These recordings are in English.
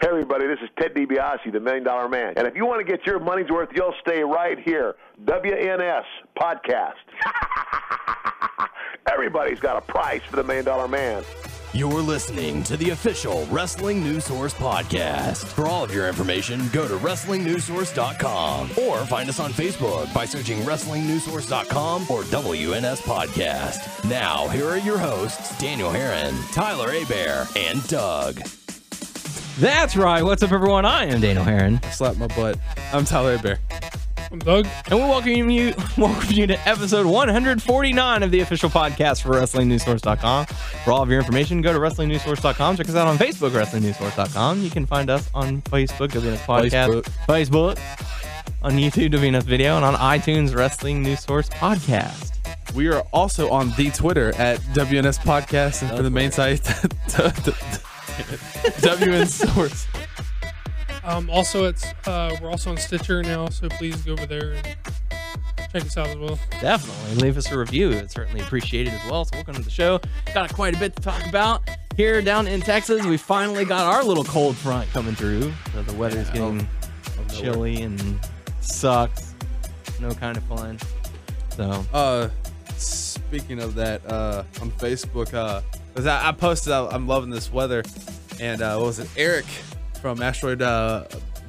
Hey, everybody, this is Ted DiBiase, the $1 Million Man. And if you want to get your money's worth, you'll stay right here. WNS Podcast. Everybody's got a price for the $1 Million Man. You're listening to the official Wrestling News Source podcast. For all of your information, go to WrestlingNewsSource.com or find us on Facebook by searching WrestlingNewsSource.com or WNS Podcast. Now, here are your hosts, Daniel Herron, Tyler Abear, and Doug. That's right. What's up, everyone? I am Daniel Herron. Slap my butt. I'm Tyler Abear. I'm Doug. And we welcome you to episode 149 of the official podcast for WrestlingNewsSource.com. For all of your information, go to WrestlingNewsSource.com. Check us out on Facebook, WrestlingNewsSource.com. You can find us on Facebook, WNS Podcast. Facebook. On YouTube, WNS Video. And on iTunes, Wrestling News Source Podcast. We are also on the Twitter at WNS Podcast. And for the main site, WN Source. Also, we're also on Stitcher now, so please go over there and check us out as well. Definitely. Leave us a review. It's certainly appreciated as well. So welcome to the show. Got quite a bit to talk about. Here down in Texas, we finally got our little cold front coming through. So the weather's getting chilly and sucks. No kind of fun. So, speaking of that, on Facebook, because I posted, I'm loving this weather, and what was it? Eric from Asteroid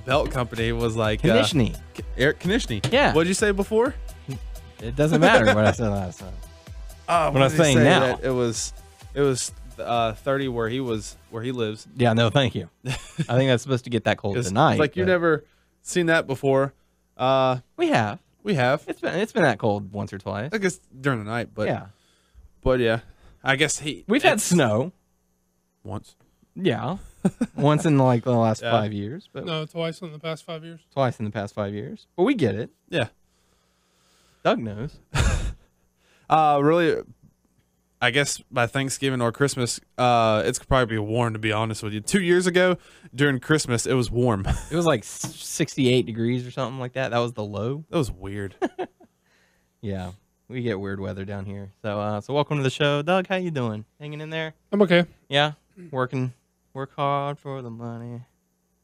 Belt Company was like Konishny. Eric Konishny. Yeah. What did you say before? It doesn't matter what I said last time. What I'm saying now, it was 30 where he lives. Yeah. No, thank you. I think that's supposed to get that cold tonight. It's like you've never seen that before. We have. It's been that cold once or twice. I guess during the night, but yeah. But yeah, I guess we've had snow once. Yeah. Once in like the last 5 years, but no, twice in the past 5 years. But we get it. Yeah, Doug knows. Really, I guess by Thanksgiving or Christmas, it's probably warm. To be honest with you, 2 years ago during Christmas, it was warm. It was like 68 degrees or something like that. That was the low. That was weird. Yeah, we get weird weather down here. So, so welcome to the show, Doug. How you doing? Hanging in there? I'm okay. Yeah, working. Work hard for the money.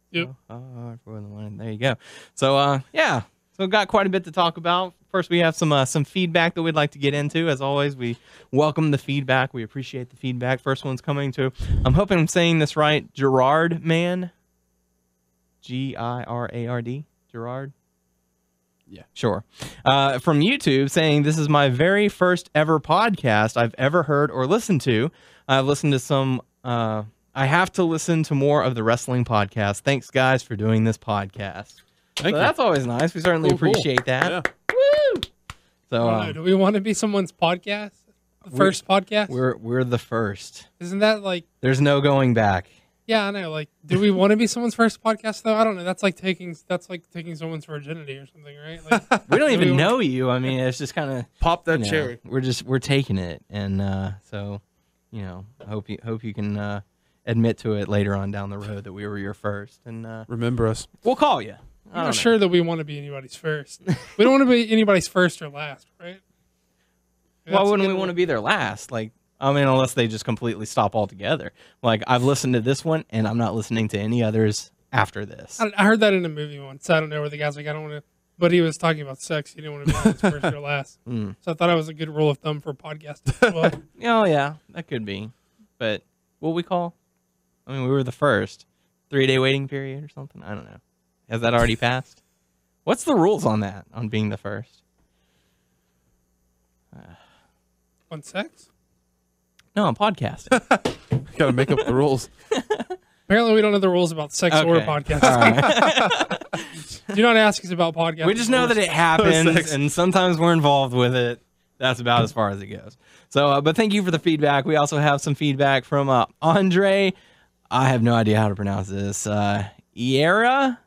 Yep. Work hard for the money. There you go. So, yeah. So we've got quite a bit to talk about. First, we have some feedback that we'd like to get into. As always, we welcome the feedback. We appreciate the feedback. First one's coming to, I'm hoping I'm saying this right, Gerard Man. G-I-R-A-R-D. Gerard? Yeah. Sure. From YouTube, saying, this is my very first ever podcast I've ever heard or listened to. I've listened to some... I have to listen to more of the wrestling podcast. Thanks, guys, for doing this podcast. Thank you. That's always nice. We certainly appreciate that. Yeah. Woo! So, do we want to be someone's podcast? The first podcast? We're the first. Isn't that like... There's no going back. Yeah, I know. Like, do we want to be someone's first podcast, though? I don't know. That's like taking someone's virginity or something, right? Like, we don't even know you. I mean, it's just kind of... Pop that cherry. We're taking it. And so, you know, I hope you can... admit to it later on down the road that we were your first, and remember us. We'll call you. I'm not sure that we want to be anybody's first. We don't want to be anybody's first or last, right? Why wouldn't we want to be their last? Like, I mean, unless they just completely stop altogether. Like, I've listened to this one, and I'm not listening to any others after this. I heard that in a movie once. I don't know where the guy's like, I don't want to, but he was talking about sex. He didn't want to be his first or last. So I thought it was a good rule of thumb for a podcast as well. Oh, yeah, that could be. But what we call... I mean, we were the first. 3-day waiting period or something? I don't know. Has that already passed? What's the rules on that, on being the first? On sex? No, on podcasting. Gotta make up the rules. Apparently, we don't know the rules about sex or podcasting. Right. Do not ask us about podcasting. We just know that it happens, and sometimes we're involved with it. That's about as far as it goes. So, but thank you for the feedback. We also have some feedback from Andre. I have no idea how to pronounce this. Eira?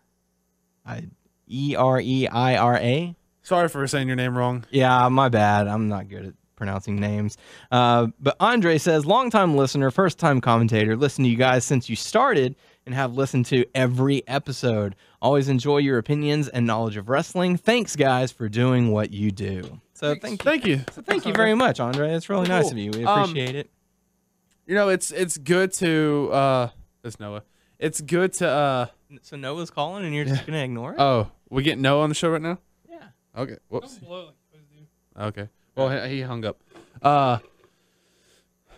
E-R-E-I-R-A? Sorry for saying your name wrong. Yeah, my bad. I'm not good at pronouncing names. But Andre says, long-time listener, first-time commentator. Listen to you guys since you started and have listened to every episode. Always enjoy your opinions and knowledge of wrestling. Thanks, guys, for doing what you do. So thank you. So thank you very much, Andre. It's really nice of you. We appreciate it. You know, it's good to it's Noah. It's good to... So Noah's calling and you're just going to ignore it? Oh, we get Noah on the show right now? Yeah. Okay. Whoops. Don't blow like those do. Okay. Well, he hung up.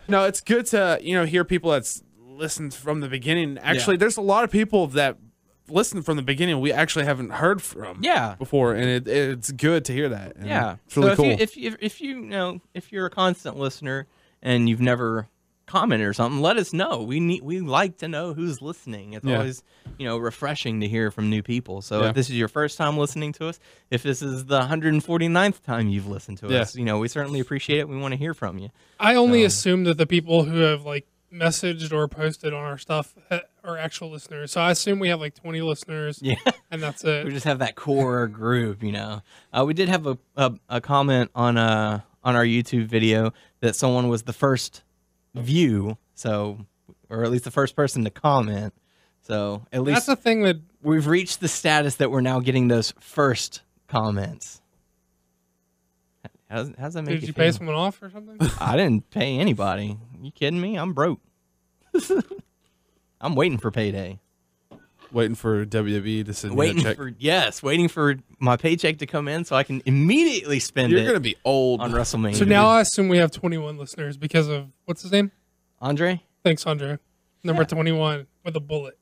No, it's good to, you know, hear people that's listened from the beginning. Actually, there's a lot of people that listened from the beginning we actually haven't heard from before, and it's good to hear that. And it's really cool. If you're a constant listener and you've never commented or something, let us know. We like to know who's listening. It's always, you know, refreshing to hear from new people. So if this is your first time listening to us, if this is the 149th time you've listened to us, you know, we certainly appreciate it. We want to hear from you. I only assume that the people who have like messaged or posted on our stuff are actual listeners. So I assume we have like 20 listeners. Yeah, and that's it. We just have that core group, you know. We did have a comment on our YouTube video that someone was the first view, so, or at least the first person to comment. So at least that's the thing, that we've reached the status that we're now getting those first comments. How's that make you feel? Did you pay someone off or something? I didn't pay anybody. You kidding me? I'm broke. I'm waiting for payday. Waiting for WWE to send you a check. Waiting for my paycheck to come in so I can immediately spend it. You're gonna be old on WrestleMania. So now I assume we have 21 listeners because of what's his name? Andre. Thanks, Andre. Number 21 with a bullet.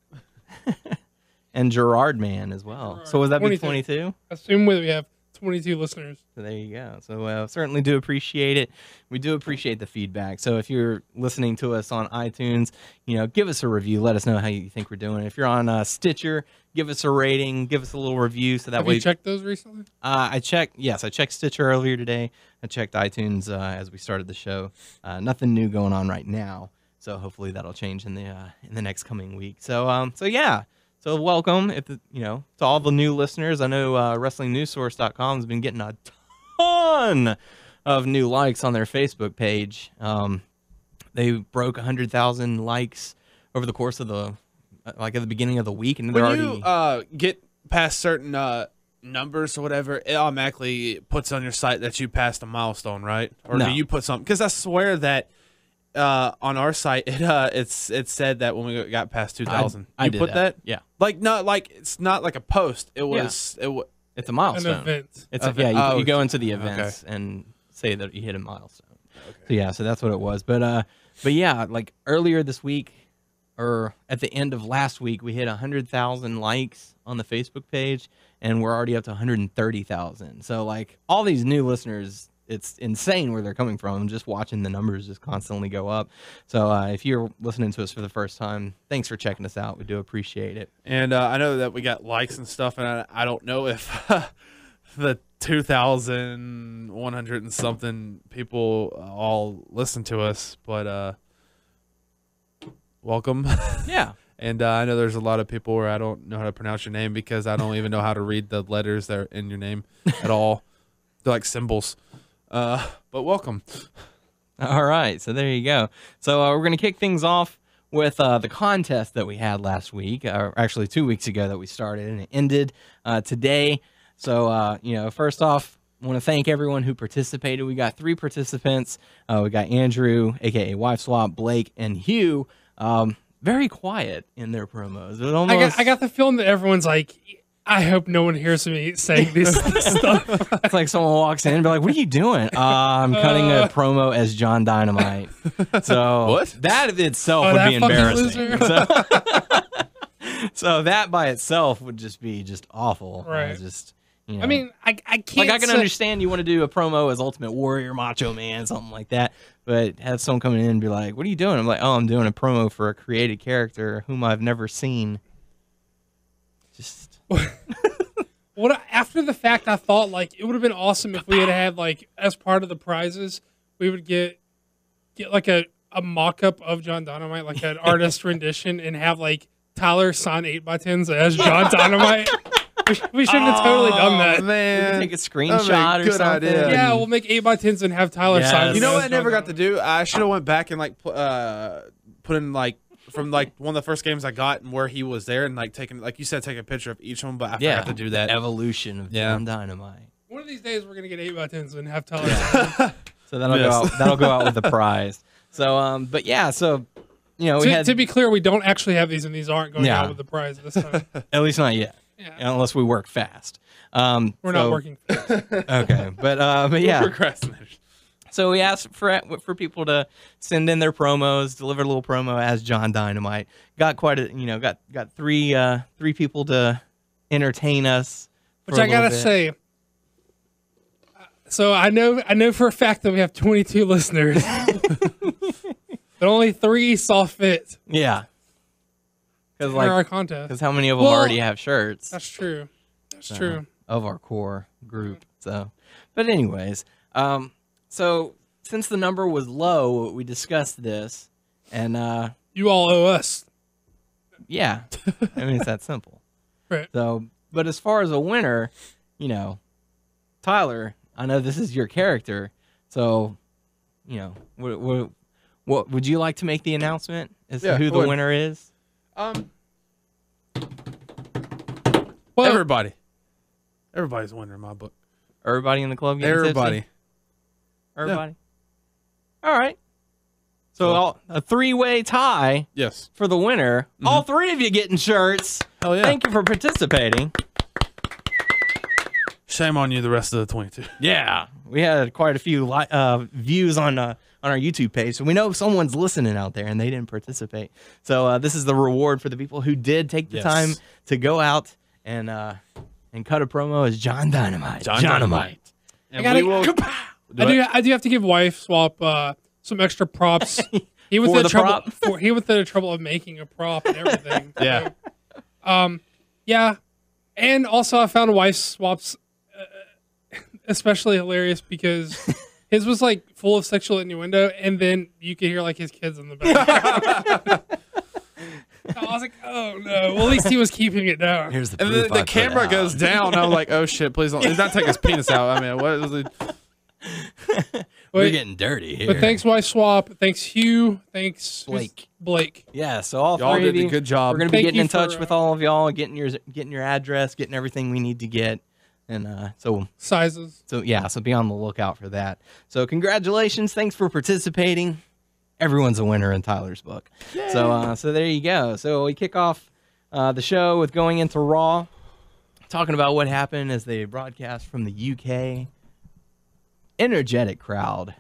And Gerard Man as well. Gerard. So would that 22. Be 22? Assume we have 22 listeners. So there you go. So certainly do appreciate it. We do appreciate the feedback. So if you're listening to us on iTunes, you know, give us a review. Let us know how you think we're doing. If you're on Stitcher, give us a rating. Give us a little review. So that way. Have you checked those recently? I checked. Yes, I checked Stitcher earlier today. I checked iTunes as we started the show. Nothing new going on right now. So hopefully that'll change in the next coming week. So yeah. So welcome, to all the new listeners. I know WrestlingNewsSource.com has been getting a ton of new likes on their Facebook page. They broke 100,000 likes over the course of the, at the beginning of the week, and they're already. When you get past certain numbers or whatever, it automatically puts on your site that you passed a milestone, right? Or do you put something? Because I swear that. On our site, it said that when we got past 2,000, you put that. Yeah, it's not like a post. It was it's a milestone. An event. It's you go into the events and say that you hit a milestone. Okay. So so that's what it was. But like earlier this week, or at the end of last week, we hit 100,000 likes on the Facebook page, and we're already up to 130,000. So like all these new listeners. It's insane where they're coming from, just watching the numbers just constantly go up. So if you're listening to us for the first time, thanks for checking us out. We do appreciate it. And I know that we got likes and stuff, and I don't know if the 2,100 and something people all listen to us, but welcome. Yeah. And I know there's a lot of people where I don't know how to pronounce your name because I don't even know how to read the letters that are in your name at all. They're like symbols. But welcome. All right, so there you go. So we're going to kick things off with the contest that we had last week, or actually 2 weeks ago that we started, and it ended today. So, first off, I want to thank everyone who participated. We got 3 participants. We got Andrew, a.k.a. Wife Swap, Blake, and Hugh. Very quiet in their promos. I got the feeling that everyone's like... I hope no one hears me saying this stuff. It's like someone walks in and be like, what are you doing? I'm cutting a promo as John Dynamite. So what? That of itself would be embarrassing. So, so that by itself would just be awful. Right. You know. I mean, I can't. Like, I can understand you want to do a promo as Ultimate Warrior, Macho Man, something like that, but have someone come in and be like, what are you doing? I'm like, oh, I'm doing a promo for a created character whom I've never seen. After the fact, I thought like it would have been awesome if we had like as part of the prizes, we would get like a mock-up of John Dynamite, like an artist rendition, and have like Tyler sign 8x10s as John Dynamite. We should have totally done that. Man. Take a screenshot or something. Idea. Yeah, we'll make 8x10s and have Tyler sign. You know what I never got to do? I should have went back and like put in like. From like one of the first games I got and where he was there and like taking, like you said, take a picture of each one, but I forgot to do that. Evolution of John Dynamite. One of these days we're going to get 8x10s and have Tyler. So that'll go out with the prize. So, but yeah, so you know, to be clear, we don't actually have these, and these aren't going out with the prize this time. At least not yet. Yeah. Unless we work fast. We're not working fast. Okay. But yeah. We're procrastinators. So we asked for people to send in their promos, deliver a little promo as John Dynamite. Got quite a, you know, got three people to entertain us. Which I gotta say, so I know for a fact that we have 22 listeners, but only 3 saw fit. Yeah, because like our contest, because how many of them already have shirts? That's true. That's true. Of our core group. So, but anyways, so, since the number was low, we discussed this, and... you all owe us. Yeah. I mean, it's that simple. Right. So, but as far as a winner, you know, Tyler, I know this is your character, so, you know, what would you like to make the announcement as to who the winner is? Well, everybody. Everybody's a winner in my book. Everybody in the club gets everybody. Everybody. Yeah. All right. So a 3-way tie. Yes. For the winner. Mm-hmm. All 3 of you getting shirts. Hell yeah. Thank you for participating. Shame on you, the rest of the 22. Yeah. We had quite a few views on our YouTube page. So we know someone's listening out there and they didn't participate. So this is the reward for the people who did take the time to go out and cut a promo as John Dynamite. John Dynamite. And we will... I do have to give Wife Swap some extra props. He was the trouble of making a prop and everything. Yeah. So, yeah. And also I found Wife Swap's especially hilarious because his was like full of sexual innuendo, and then you could hear like his kids in the background. I was like, oh no. Well, at least he was keeping it down. Here's the and then the camera goes down. I'm like, oh shit, please don't. He's not taking his penis out. I mean, what is it? We're getting dirty here. But thanks, Wife Swap. Thanks, Hugh. Thanks, Blake. Yeah, so all three of you did a good job. We're gonna be getting in touch with all of y'all, getting your address, getting everything we need to get, and so sizes. So yeah, so be on the lookout for that. So congratulations, thanks for participating. Everyone's a winner in Tyler's book. Yay. So so there you go. So we kick off the show with going into Raw, talking about what happened as they broadcast from the UK. Energetic crowd,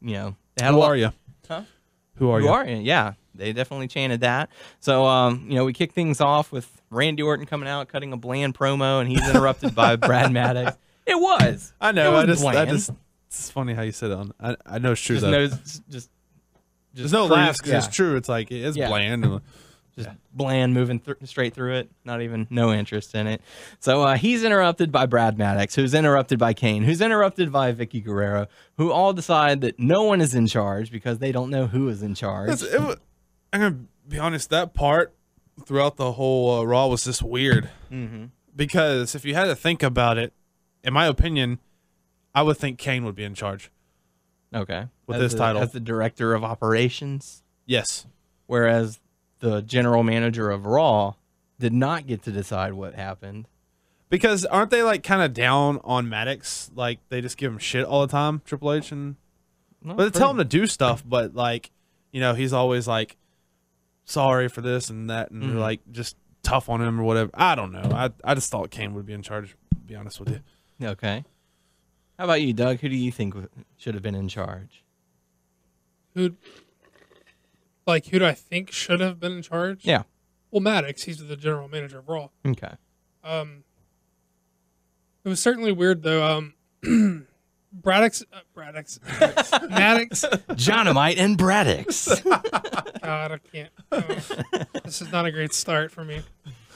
you know. They had Who are you? Yeah, they definitely chanted that. So, you know, we kick things off with Randy Orton coming out, cutting a bland promo, and he's interrupted by Brad Maddox. It was. I know. I just. It's funny how you said it. I know it's true. Just though. No, there's no laughs because it's true. It's like it's bland. And, bland, moving straight through it. Not even, no interest in it. So he's interrupted by Brad Maddox, who's interrupted by Kane, who's interrupted by Vicky Guerrero, who all decide that no one is in charge because they don't know who is in charge. I'm going to be honest, that part throughout the whole Raw was just weird. Mm-hmm. Because if you had to think about it, in my opinion, I would think Kane would be in charge. Okay. With this title. As the director of operations? Yes. Whereas... the general manager of Raw did not get to decide what happened. Because aren't they like kind of down on Maddox? Like they just give him shit all the time, Triple H, and but they tell him to do stuff, but like, you know, he's always like sorry for this and that and like just tough on him or whatever. I don't know. I just thought Kane would be in charge, to be honest with you. Okay. How about you, Doug? Who do you think should have been in charge? Who do I think should have been in charge? Yeah. Well, Maddox, he's the general manager of Raw. Okay. It was certainly weird, though. Maddox. Johnamite and Braddox. God, I can't. This is not a great start for me.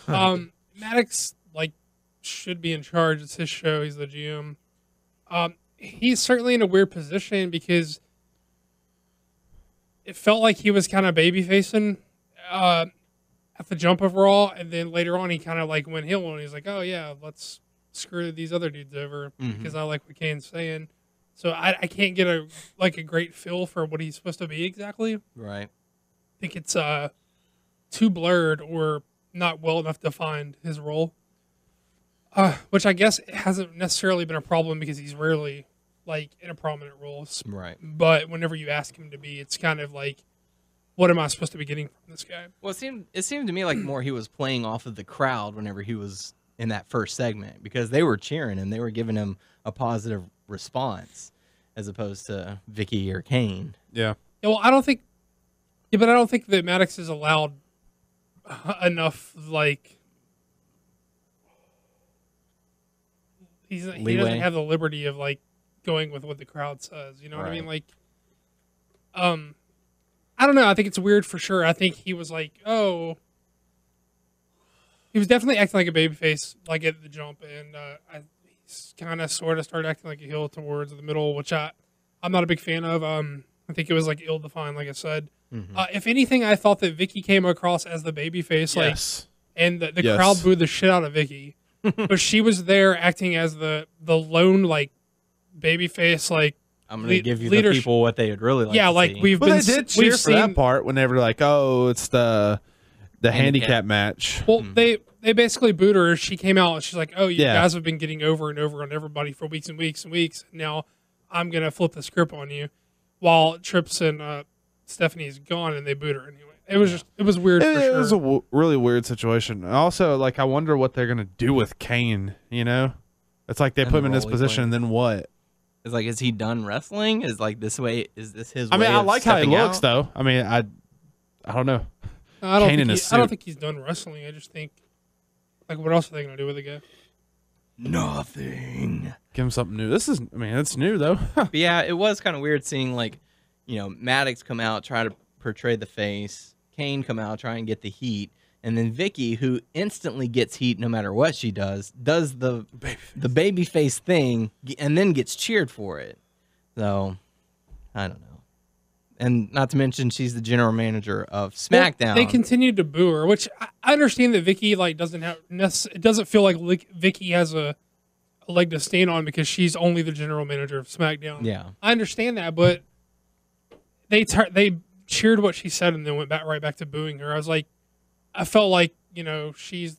Maddox, should be in charge. It's his show. He's the GM. He's certainly in a weird position because... it felt like he was kind of baby-facing at the jump of Raw, and then later on he kind of, went heel and he's like, oh, yeah, let's screw these other dudes over because I like what Kane's saying. So I can't get, a great feel for what he's supposed to be exactly. Right. I think it's too blurred or not well enough defined, his role, which I guess hasn't necessarily been a problem because he's rarely... in a prominent role. Right. But whenever you ask him to be, it's kind of like what am I supposed to be getting from this guy? Well, it seemed to me like more he was playing off of the crowd whenever he was in that first segment, because they were cheering and they were giving him a positive response as opposed to Vicky or Kane. Yeah. Well, I don't think, yeah, but I don't think that Maddox is allowed enough, like, he doesn't have the liberty of, like, going with what the crowd says. You know what I mean? Like, I don't know. I think it's weird for sure. I think he was like, oh, he was definitely acting like a babyface, like at the jump, and I kind of sort of started acting like a heel towards the middle, which I'm not a big fan of. I think it was like ill-defined, like I said. Mm-hmm. If anything, I thought that Vicky came across as the babyface, and the crowd booed the shit out of Vicky, but she was there acting as the lone like babyface, like, I'm going to give you the people what they would really like. Yeah, to like see. We've seen that part when they were like, "Oh, it's the handicap match." Well, they basically booed her. She came out and she's like, "Oh, you guys have been getting over and over on everybody for weeks and weeks and weeks. Now I'm going to flip the script on you." While Trips and Stephanie's gone, and they booed her anyway. It was just, it was weird. It was a really weird situation. Also, like, I wonder what they're going to do with Kane. You know, it's like they put him in this position, and then what? It's like, is he done wrestling? Is like this way? Is this his? I mean, I like how he looks, though. I mean, I don't know. I don't think he's done wrestling. I just think, like, what else are they gonna do with the guy? Nothing. Give him something new. This is, I mean, it's new though. Yeah, it was kind of weird seeing, like, you know, Maddox come out, try to portray the face, Kane come out, try and get the heat, and then Vicky, who instantly gets heat no matter what she does the baby face thing, and then gets cheered for it. So, I don't know. And not to mention, she's the general manager of SmackDown. They continued to boo her, which I understand that Vicky, like, doesn't have, it doesn't feel like Vicky has a leg to stand on because she's only the general manager of SmackDown. Yeah. I understand that, but they cheered what she said and then went right back to booing her. I was like, I felt like, you know, she's,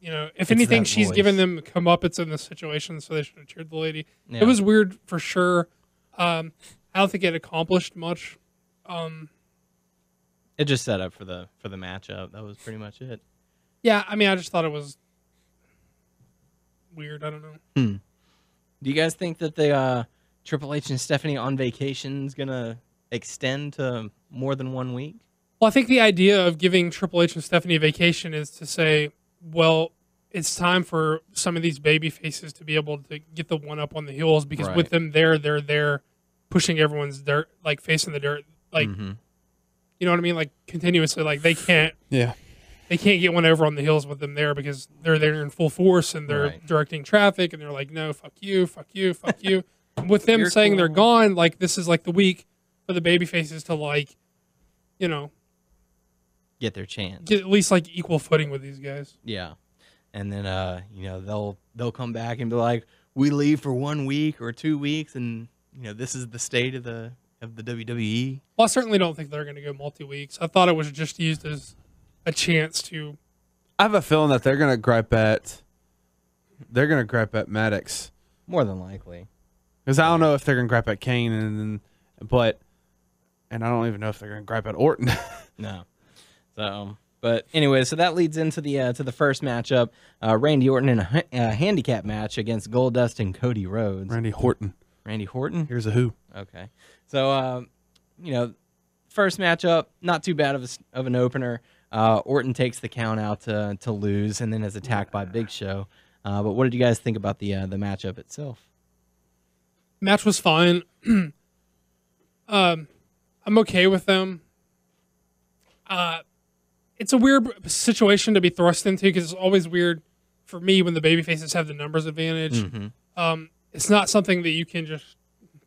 you know, if anything, she's giving them comeuppance in this situation, so they should have cheered the lady. Yeah. It was weird for sure. I don't think it accomplished much. It just set up for the matchup. That was pretty much it. Yeah, I mean, I just thought it was weird. I don't know. Do you guys think that the Triple H and Stephanie on vacation is gonna extend to more than 1 week? Well, I think the idea of giving Triple H and Stephanie a vacation is to say, well, it's time for some of these baby faces to be able to get the one up on the heels, because with them there, they're there pushing everyone's dirt, like facing the dirt, like, you know what I mean? Like, continuously, like, they can't, they can't get one over on the heels with them there, because they're there in full force and they're directing traffic, and they're like, no, fuck you, fuck you, fuck you. With them saying they're gone, like, this is like the week for the baby faces to, like, you know, get their chance, get at least like equal footing with these guys. Yeah, and then you know, they'll come back and be like, we leave for 1 week or 2 weeks, and, you know, this is the state of the WWE. Well, I certainly don't think they're going to go multi-weeks. I thought it was just used as a chance to. I have a feeling that they're going to gripe at Maddox, more than likely, because I don't know if they're going to gripe at Kane, and I don't even know if they're going to gripe at Orton. No. So, but anyway, so that leads into the to the first matchup, Randy Orton in a handicap match against Goldust and Cody Rhodes. Randy Orton. Here's a who. Okay, so you know, first matchup, not too bad of an opener. Orton takes the count out to lose, and then is attacked by Big Show. But what did you guys think about the matchup itself? Match was fine. I'm okay with them. It's a weird situation to be thrust into, because it's always weird for me when the babyfaces have the numbers advantage. It's not something that you can just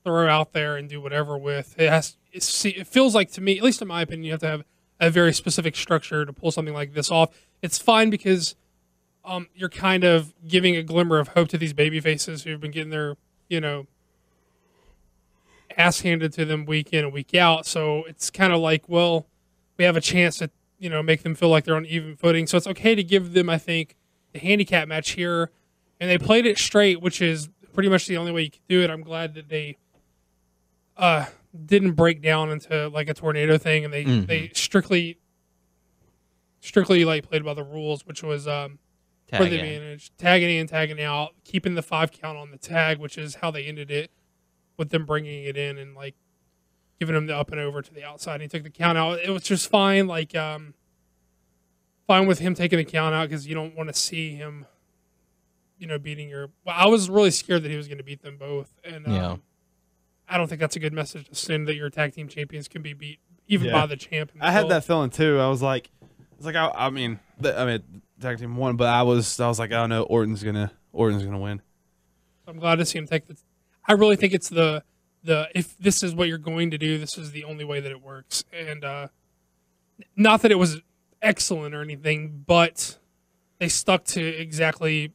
throw out there and do whatever with. It feels like, to me, at least in my opinion, you have to have a very specific structure to pull something like this off. It's fine because you're kind of giving a glimmer of hope to these babyfaces who've been getting their, you know, ass handed to them week in and week out. So it's kind of like, well, we have a chance to, you know, make them feel like they're on even footing. So it's okay to give them, I think, the handicap match here. And they played it straight, which is pretty much the only way you could do it. I'm glad that they didn't break down into like a tornado thing, and they strictly like played by the rules, which was where they managed tagging in, tagging out, keeping the 5 count on the tag, which is how they ended it with them bringing it in and like giving him the up and over to the outside. And he took the count out. It was just fine, like fine with him taking the count out because you don't want to see him, you know, beating your. Well, I was really scared that he was going to beat them both, and I don't think that's a good message to send that your tag team champions can be beat even by the champ. I had that feeling too. I was like, I mean, tag team won, but I was like, oh no, Orton's gonna win. I'm glad to see him take the. I really think it's the if this is what you're going to do, this is the only way that it works. And not that it was excellent or anything, but they stuck to exactly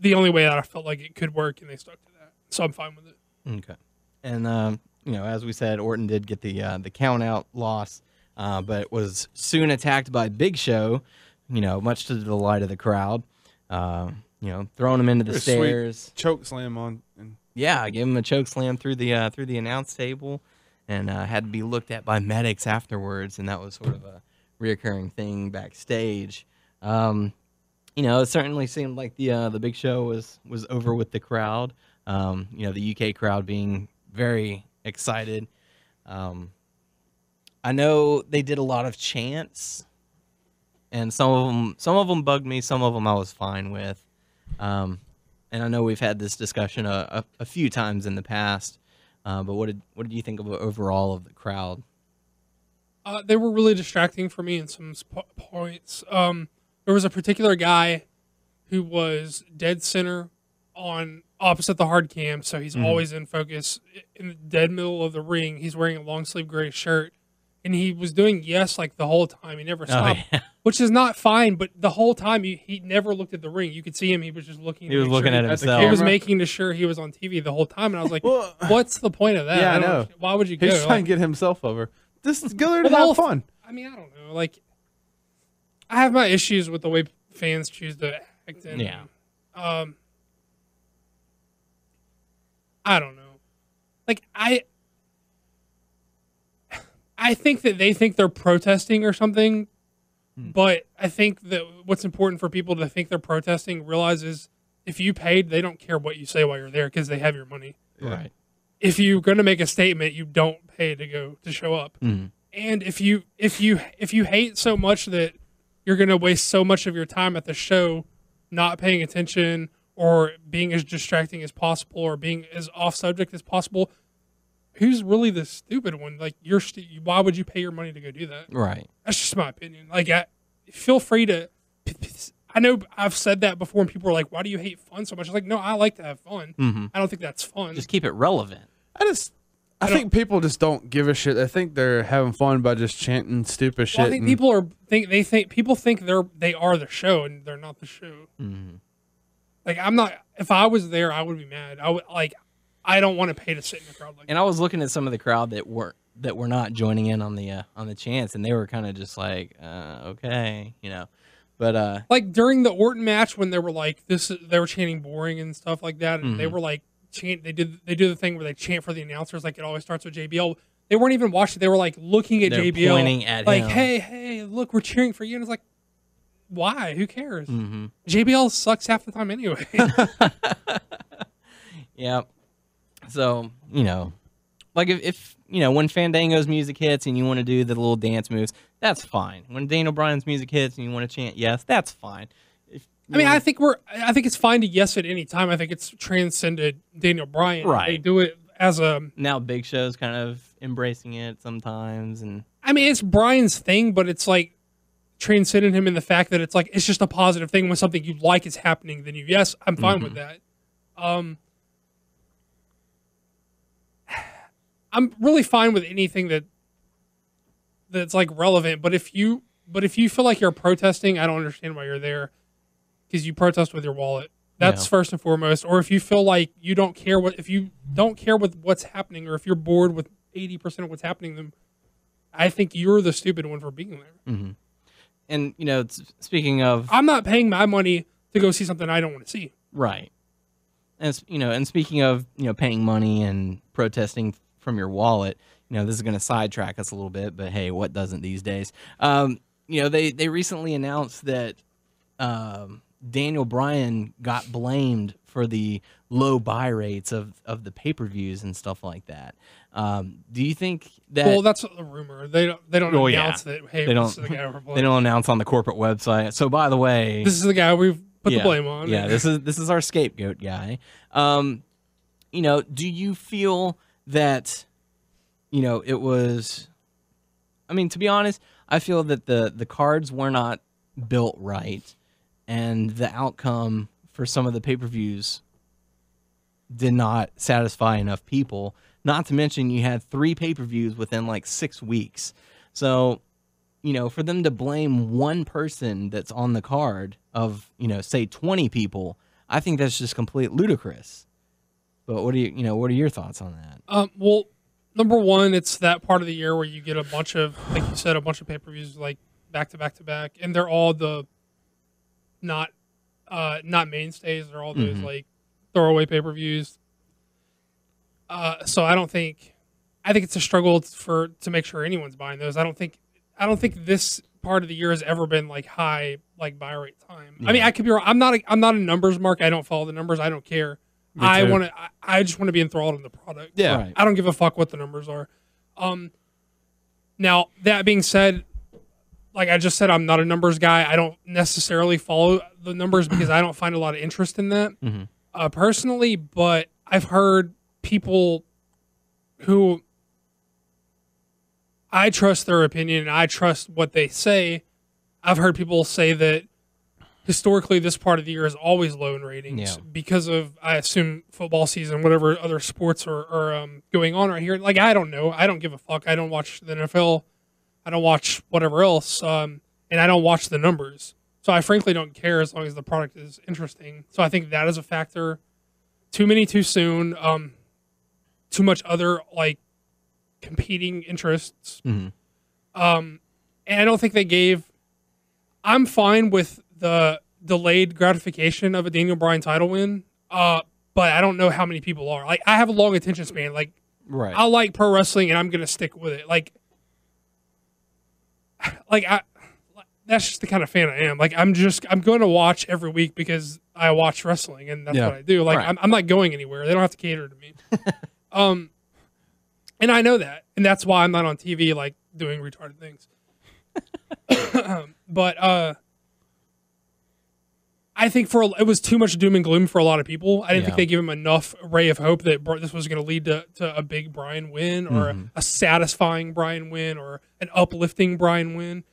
the only way that I felt like it could work, and they stuck to that. So I'm fine with it. Okay. And you know, as we said, Orton did get the count out loss, but was soon attacked by Big Show. You know, much to the delight of the crowd. You know, throwing him into the stairs, choke slam on. And yeah, I gave him a choke slam through the announce table, and had to be looked at by medics afterwards. And that was sort of a reoccurring thing backstage. You know, it certainly seemed like the Big Show was over with the crowd. You know, the UK crowd being very excited. I know they did a lot of chants, and some of them bugged me. Some of them I was fine with. And I know we've had this discussion a few times in the past, but what did you think of overall of the crowd? They were really distracting for me in some points. There was a particular guy who was dead center on opposite the hard cam, so he's always in focus. In the dead middle of the ring, he's wearing a long sleeve gray shirt, and he was doing yes like the whole time. He never stopped, which is not fine, but the whole time he never looked at the ring. You could see him. He was just looking. He was looking at himself. He was making sure he was on TV the whole time, and I was like, well, what's the point of that? Yeah, I know. Why would you go? He's trying to get himself over. This is good to have fun. I mean, I don't know. Like, I have my issues with the way fans choose to act. And, I don't know. Like, I think that they think they're protesting or something, but I think that what's important for people to think they're protesting realizes if you paid, they don't care what you say while you're there because they have your money. Right. If you're going to make a statement, you don't pay to show up. And if you hate so much that you're going to waste so much of your time at the show not paying attention or being as distracting as possible or being as off subject as possible, who's really the stupid one? Like, why would you pay your money to go do that? Right. That's just my opinion. Like, feel free to. I know I've said that before, and people are like, "Why do you hate fun so much?" I'm like, no, I like to have fun. I don't think that's fun. Just keep it relevant. I think people just don't give a shit. I think they're having fun by just chanting stupid shit. I think people think they are the show, and they're not the show. Like, I'm not. If I was there, I would be mad. I would like. I don't want to pay to sit in the crowd. Like, and I was looking at some of the crowd that were not joining in on the chants, and they were kind of just like, okay, you know. But like during the Orton match, when they were like they were chanting boring and stuff like that, and they were like they do the thing where they chant for the announcers, like it always starts with JBL. They weren't even watching; they were like looking at JBL, pointing at him. hey, look, we're cheering for you, and it's like, why? Who cares? JBL sucks half the time anyway. Yeah. So, you know, like if you know, when Fandango's music hits and you want to do the little dance moves, that's fine. When Daniel Bryan's music hits and you want to chant yes, that's fine. I think it's fine to yes at any time. I think it's transcended Daniel Bryan. Right. They do it as a... Now Big Show's kind of embracing it sometimes. And I mean, it's Bryan's thing, but it's like transcended him in the fact that it's like, it's just a positive thing. When something you like is happening, then yes, I'm fine with that. I'm really fine with anything that's like relevant, but if you feel like you're protesting, I don't understand why you're there, because you protest with your wallet. That's first and foremost. Or if you feel like you don't care with what's happening, or if you're bored with 80% of what's happening, then I think you're the stupid one for being there. And you know, speaking of, I'm not paying my money to go see something I don't want to see. Right. And you know, and speaking of, you know, paying money and protesting from your wallet, you know, this is going to sidetrack us a little bit, but hey, what doesn't these days? You know, they recently announced that Daniel Bryan got blamed for the low buy rates of the pay-per-views and stuff like that. Do you think that? Well, that's a rumor. They don't announce that. Hey, they don't. This is the guy we're blaming. They don't announce on the corporate website. So, by the way, this is the guy we've put the blame on. Yeah, this is our scapegoat guy. You know, do you feel that? You know, it was. I mean, to be honest, I feel that the cards were not built right, and the outcome for some of the pay-per-views did not satisfy enough people. Not to mention you had 3 pay-per-views within like 6 weeks. So, you know, for them to blame one person that's on the card of, you know, say 20 people, I think that's just complete ludicrous. But what do you know, what are your thoughts on that? Well, number one, it's that part of the year where you get a bunch of, like you said, a bunch of pay-per-views like back to back to back, and they're all the not mainstays. They're all those like throwaway pay-per-views. So I think it's a struggle to make sure anyone's buying those. I don't think this part of the year has ever been like high like buy rate time. Yeah. I mean, I could be wrong. I'm not a numbers mark. I don't follow the numbers. I don't care. I just want to be enthralled in the product. Yeah. Right. I don't give a fuck what the numbers are. Now that being said, like I just said, I'm not a numbers guy. I don't necessarily follow the numbers because I don't find a lot of interest in that personally. But I've heard people who I trust their opinion and I trust what they say. I've heard people say that historically this part of the year is always low in ratings because of, I assume, football season, whatever other sports are going on right here. Like, I don't know. I don't give a fuck. I don't watch the NFL. I don't watch whatever else. And I don't watch the numbers. So I frankly don't care as long as the product is interesting. So I think that is a factor. Too many too soon. Too much other like competing interests, and I don't think they gave. I'm fine with the delayed gratification of a Daniel Bryan title win, but I don't know how many people are. Like, I have a long attention span. Like, right. I like pro wrestling, and I'm gonna stick with it. Like that's just the kind of fan I am. Like, I'm going to watch every week because I watch wrestling, and that's what I do. Like, right. I'm not going anywhere. They don't have to cater to me. And I know that. And that's why I'm not on TV, like, doing retarded things. But I think it was too much doom and gloom for a lot of people. I didn't think they gave him enough ray of hope that this was going to lead to a big Bryan win or a satisfying Bryan win or an uplifting Bryan win.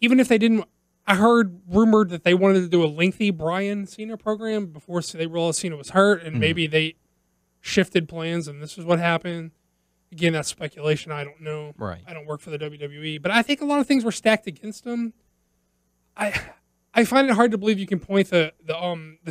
Even if they didn't... I heard rumored that they wanted to do a lengthy Bryan Cena program before they realized Cena was hurt, and maybe they shifted plans, and this is what happened. Again, that's speculation. I don't know. Right. I don't work for the WWE, but I think a lot of things were stacked against them. I find it hard to believe you can point the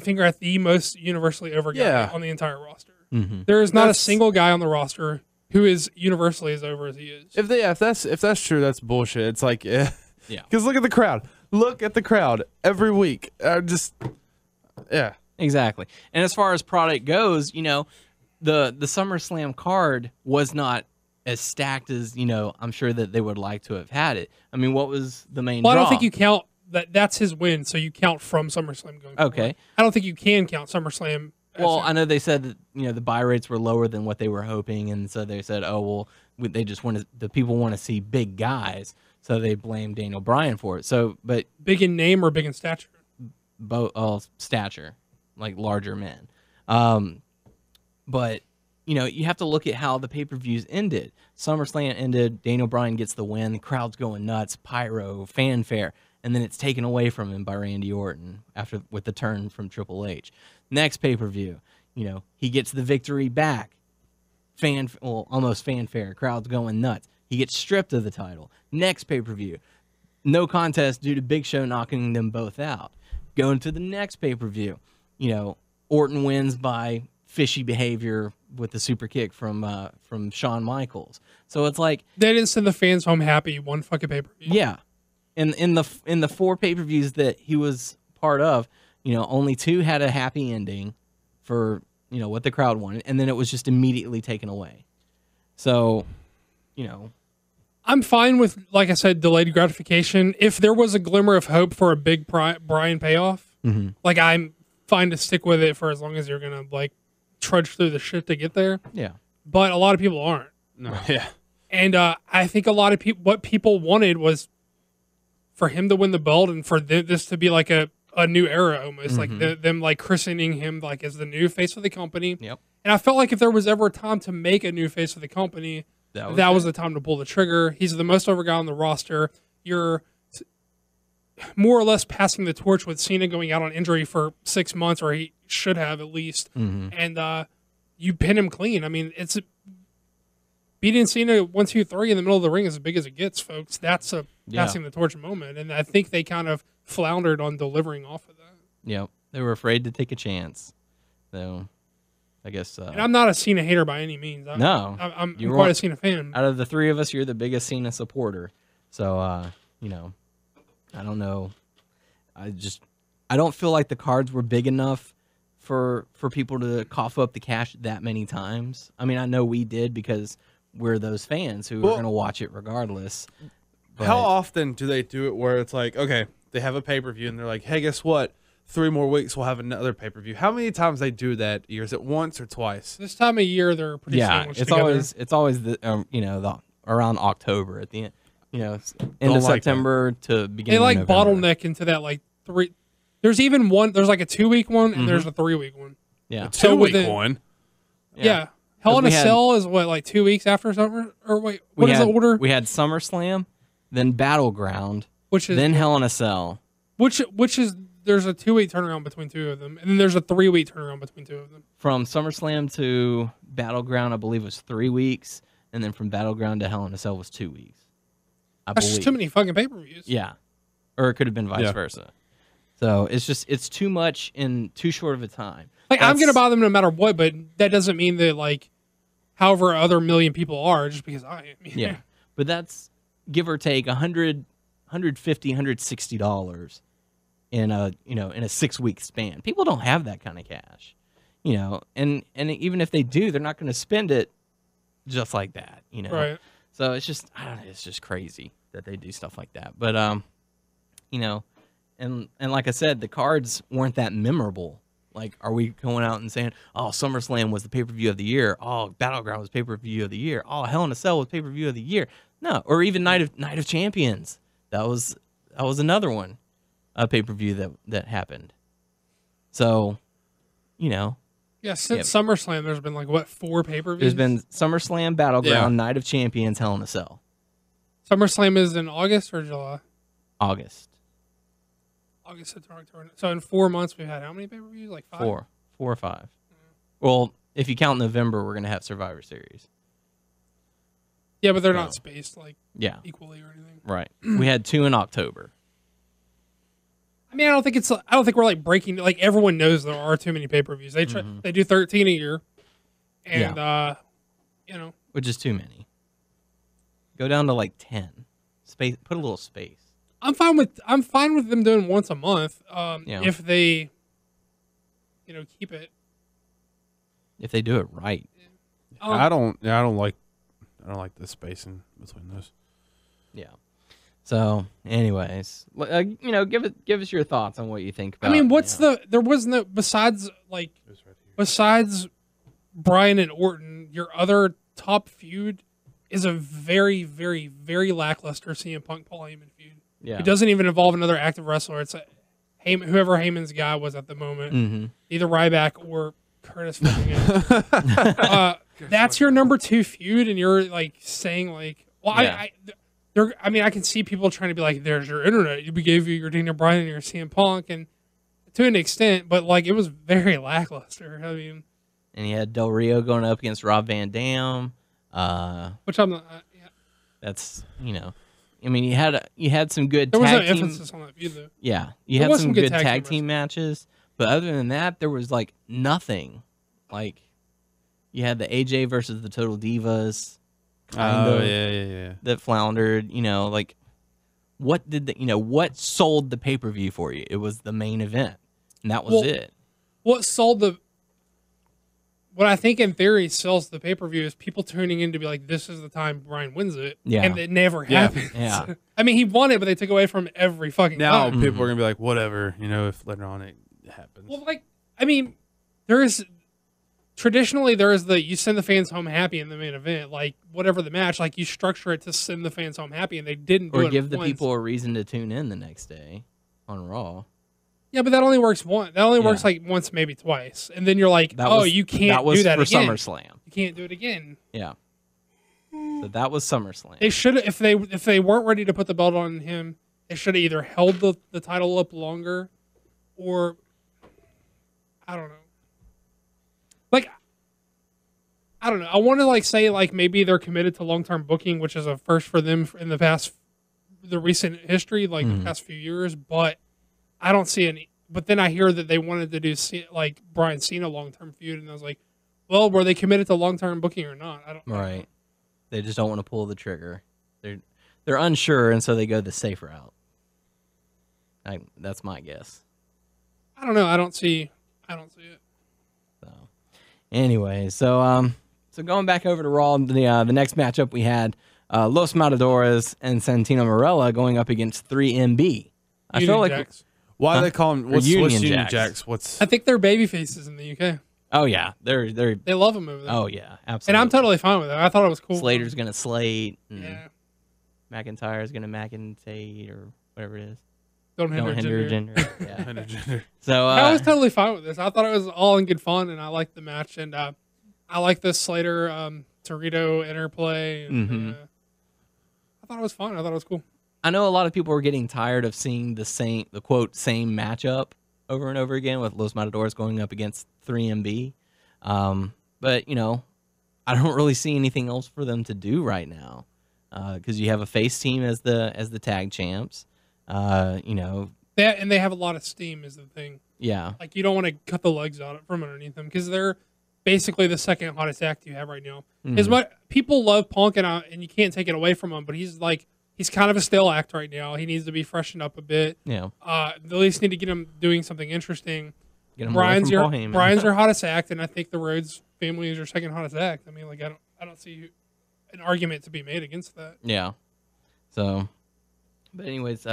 finger at the most universally over guy on the entire roster. There is not a single guy on the roster who is universally as over as he is. If that's true, that's bullshit. It's like because look at the crowd. Look at the crowd every week. Exactly. And as far as product goes, you know, the SummerSlam card was not as stacked as, you know, I'm sure that they would like to have had it. I mean, what was the main draw? I don't think you count that. That's his win, so you count from SummerSlam going forward. Okay. I don't think you can count SummerSlam. Well, I know they said that, you know, the buy rates were lower than what they were hoping, and so they said, oh, well, they just want to, the people want to see big guys. So they blame Daniel Bryan for it. So, but big in name or big in stature? Both, stature, like larger men. But you know, you have to look at how the pay-per-views ended. SummerSlam ended. Daniel Bryan gets the win. The crowd's going nuts, pyro, fanfare, and then it's taken away from him by Randy Orton with the turn from Triple H. Next pay-per-view, you know, he gets the victory back. Almost fanfare. Crowd's going nuts. He gets stripped of the title. Next pay-per-view, no contest due to Big Show knocking them both out. Going to the next pay-per-view, you know, Orton wins by fishy behavior with the super kick from Shawn Michaels. So it's like they didn't send the fans home happy one fucking pay-per-view. Yeah, and in the 4 pay-per-views that he was part of, you know, only 2 had a happy ending for, you know, what the crowd wanted, and then it was just immediately taken away. So, you know, I'm fine with, like I said, delayed gratification. If there was a glimmer of hope for a big Bryan payoff, like, I'm fine to stick with it for as long as you're gonna like trudge through the shit to get there. Yeah. But a lot of people aren't. No. Yeah. And I think a lot of people, what people wanted was for him to win the belt and for this to be like a new era almost, like them like christening him like as the new face of the company. Yep. And I felt like if there was ever a time to make a new face of the company, that was the time to pull the trigger. He's the most over guy on the roster. You're more or less passing the torch with Cena going out on injury for 6 months, or he should have at least. And you pin him clean. I mean, it's beating Cena 1, 2, 3 in the middle of the ring is as big as it gets, folks. That's a passing the torch moment. And I think they kind of floundered on delivering off of that. Yeah, they were afraid to take a chance. So, I guess. And I'm not a Cena hater by any means. I'm quite a Cena fan. Out of the three of us, you're the biggest Cena supporter. So, you know, I don't know. I don't feel like the cards were big enough for people to cough up the cash that many times. I mean, I know we did because we're those fans who are going to watch it regardless. But how often do they do it where it's like, okay, they have a pay-per-view and they're like, hey, guess what? 3 more weeks we'll have another pay-per-view. How many times they do that a year? Is it once or twice? This time of year they're pretty sandwiched together. It's always the you know, around October at the end. You know, end of September to beginning of November. They like bottleneck into that like 3. There's even one. There's like a 2-week one and there's a 3-week one. Yeah, a 2-week one. Yeah, Hell in a Cell is what, like 2 weeks after summer, or wait, what is the order? We had SummerSlam, then Battleground, which is then Hell in a Cell, which is there's a 2-week turnaround between two of them, and then there's a 3-week turnaround between two of them. From SummerSlam to Battleground, I believe was 3 weeks, and then from Battleground to Hell in a Cell was 2 weeks. That's just too many fucking pay-per-views. Yeah. Or it could have been vice versa. So it's just, it's too much in too short of a time. Like, I'm going to buy them no matter what, but that doesn't mean that, like, however other million people are, just because I am. Yeah. But that's, give or take, $100, $150, $160 in a, you know, in a 6-week span. People don't have that kind of cash, you know, and even if they do, they're not going to spend it just like that, you know. Right. So it's just, I don't know, it's just crazy that they do stuff like that. But, you know, and like I said, the cards weren't that memorable. Like, are we going out and saying, oh, SummerSlam was the pay-per-view of the year. Oh, Battleground was pay-per-view of the year. Oh, Hell in a Cell was pay-per-view of the year. No, or even Night of Champions. That was another one, a pay-per-view that happened. So, you know. Yeah, since SummerSlam, there's been, like, what, 4 pay-per-views? There's been SummerSlam, Battleground, Night of Champions, Hell in a Cell. SummerSlam is in August or July? August. August to October. So in 4 months, we've had how many pay-per-views? Like 5? 4. 4 or 5. Mm-hmm. Well, if you count November, we're going to have Survivor Series. Yeah, but they're not spaced, like, equally or anything. Right. We had 2 in October. I mean, I don't think we're like breaking. Like, everyone knows there are too many pay-per-views. They try, they do 13 a year, and you know, which is too many. Go down to like 10. Space. Put a little space. I'm fine with them doing once a month. If they, you know, keep it. If they do it right. Yeah. I don't like the spacing between those. Yeah. So, anyways, you know, give us your thoughts on what you think about. I mean, there was no, besides like besides Bryan and Orton, your other top feud is a very, very, very lackluster CM Punk Paul Heyman feud. Yeah, it doesn't even involve another active wrestler. It's Heyman, whoever Heyman's guy was at the moment, either Ryback or Curtis. That's your number 2 feud, and you're like saying like, well, yeah. I mean, I can see people trying to be like, there's your internet. We gave you your Daniel Bryan and your CM Punk, and to an extent, but, like, it was very lackluster. I mean. And he had Del Rio going up against Rob Van Dam. Which I'm not, yeah. That's, you know. I mean, you had some good tag team. There was no emphasis on that either. Yeah. You had some good tag team matches. But other than that, there was, like, nothing. Like, you had the AJ versus the Total Divas. Kind of, yeah. That floundered, you know, like, what did the, you know, what sold the pay-per-view for you? It was the main event, and that was it. What sold the what I think in theory sells the pay-per-view is people tuning in to be like, this is the time Bryan wins it. Yeah. And it never happens. Yeah. I mean, he won it, but they took away from every fucking time. Now people are going to be like, whatever, you know, if later on it happens. Well, like, I mean, there is... Traditionally, there is the, you send the fans home happy in the main event, like whatever the match, like you structure it to send the fans home happy, and they didn't do it once. Or give the people a reason to tune in the next day on Raw. Yeah, but that only works once. That only works like once, maybe twice, and then you're like, oh, you can't do that again. That was for SummerSlam. You can't do it again. Yeah. So that was SummerSlam. They should, if they weren't ready to put the belt on him, they should have either held the title up longer, or I don't know. Like, I don't know. I want to like say like maybe they're committed to long-term booking, which is a first for them in the past, the recent history, like the past few years. But I don't see any. But then I hear that they wanted to do like Bryan Cena long-term feud, and I was like, well, were they committed to long-term booking or not? I don't. Right. They just don't want to pull the trigger. They're unsure, and so they go the safe route. That's my guess. I don't know. I don't see it. Anyway, so going back over to Raw, the next matchup we had Los Matadores and Santino Marella going up against 3MB. I Union feel like Jacks. Why do they call them Union Jacks? What's I think they're baby faces in the UK. Oh yeah, they love them over there. Oh yeah, absolutely. And I'm totally fine with that. I thought it was cool. Slater's gonna Slate. Yeah. McIntyre's gonna McIntyre or whatever it is. Don't hinder gender. Yeah. So I was totally fine with this. I thought it was all in good fun, and I liked the match, and I liked this Slater Torito interplay. And, I thought it was fun. I thought it was cool. I know a lot of people were getting tired of seeing the quote same matchup over and over again with Los Matadores going up against 3MB, but you know, I don't really see anything else for them to do right now because you have a face team as the tag champs. You know that, and they have a lot of steam is the thing. Yeah, like you don't want to cut the legs out from underneath them because they're basically the second hottest act you have right now. As much people love Punk and you can't take it away from him, but he's kind of a stale act right now. He needs to be freshened up a bit. Yeah, they at least need to get him doing something interesting. Get him Bryan's your hottest act, and I think the Rhodes family is your second hottest act. I mean, like I don't see an argument to be made against that. Yeah, so. But anyways,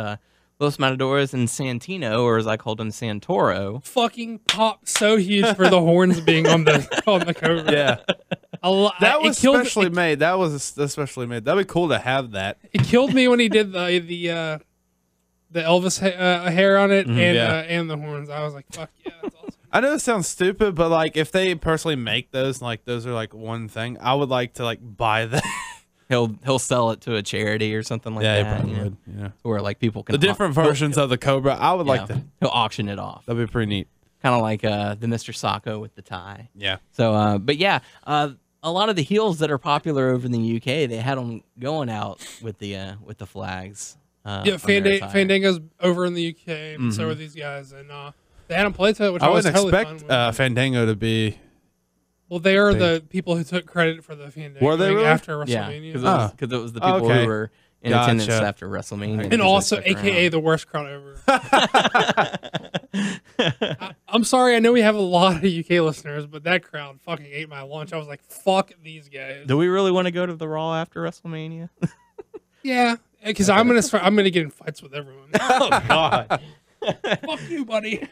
Los Matadores and Santino, or as I called him, Santoro. Fucking pop so huge for the horns being on the cover. Yeah, that was specially made. That was especially made. That'd be cool to have that. It killed me when he did the Elvis hair on it and the horns. I was like, fuck yeah, that's awesome. I know it sounds stupid, but like if they personally make those, like those are like one thing. I would like to like buy that. He'll sell it to a charity or something like that. Yeah, he probably would. Yeah. Where like people can the different versions of the Cobra. I would like to. He'll auction it off. That'd be pretty neat. Kind of like the Mr. Sacco with the tie. Yeah. So, but yeah, a lot of the heels that are popular over in the UK, they had them going out with the flags. Yeah, Fandango's over in the UK, and so are these guys, and they had them play to it, which I was totally fun with. Fandango to be. Well, they are the people who took credit for the Fandango after WrestleMania. Yeah, because it was the people who were in attendance after WrestleMania. And also, a.k.a. the worst crowd ever. I'm sorry. I know we have a lot of UK listeners, but that crowd fucking ate my lunch. I was like, fuck these guys. Do we really want to go to the Raw after WrestleMania? Yeah, because I'm gonna get in fights with everyone. Oh, God. Fuck you, buddy.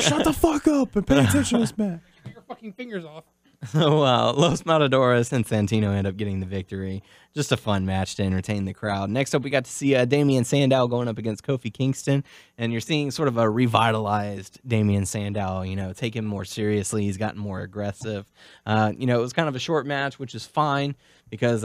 Shut the fuck up and pay attention to this match. Fucking fingers off. So Los Matadores and Santino end up getting the victory. Just a fun match to entertain the crowd. Next up, we got to see Damian Sandow going up against Kofi Kingston, and you're seeing sort of a revitalized Damian Sandow, you know, take him more seriously. He's gotten more aggressive. You know, it was kind of a short match, which is fine because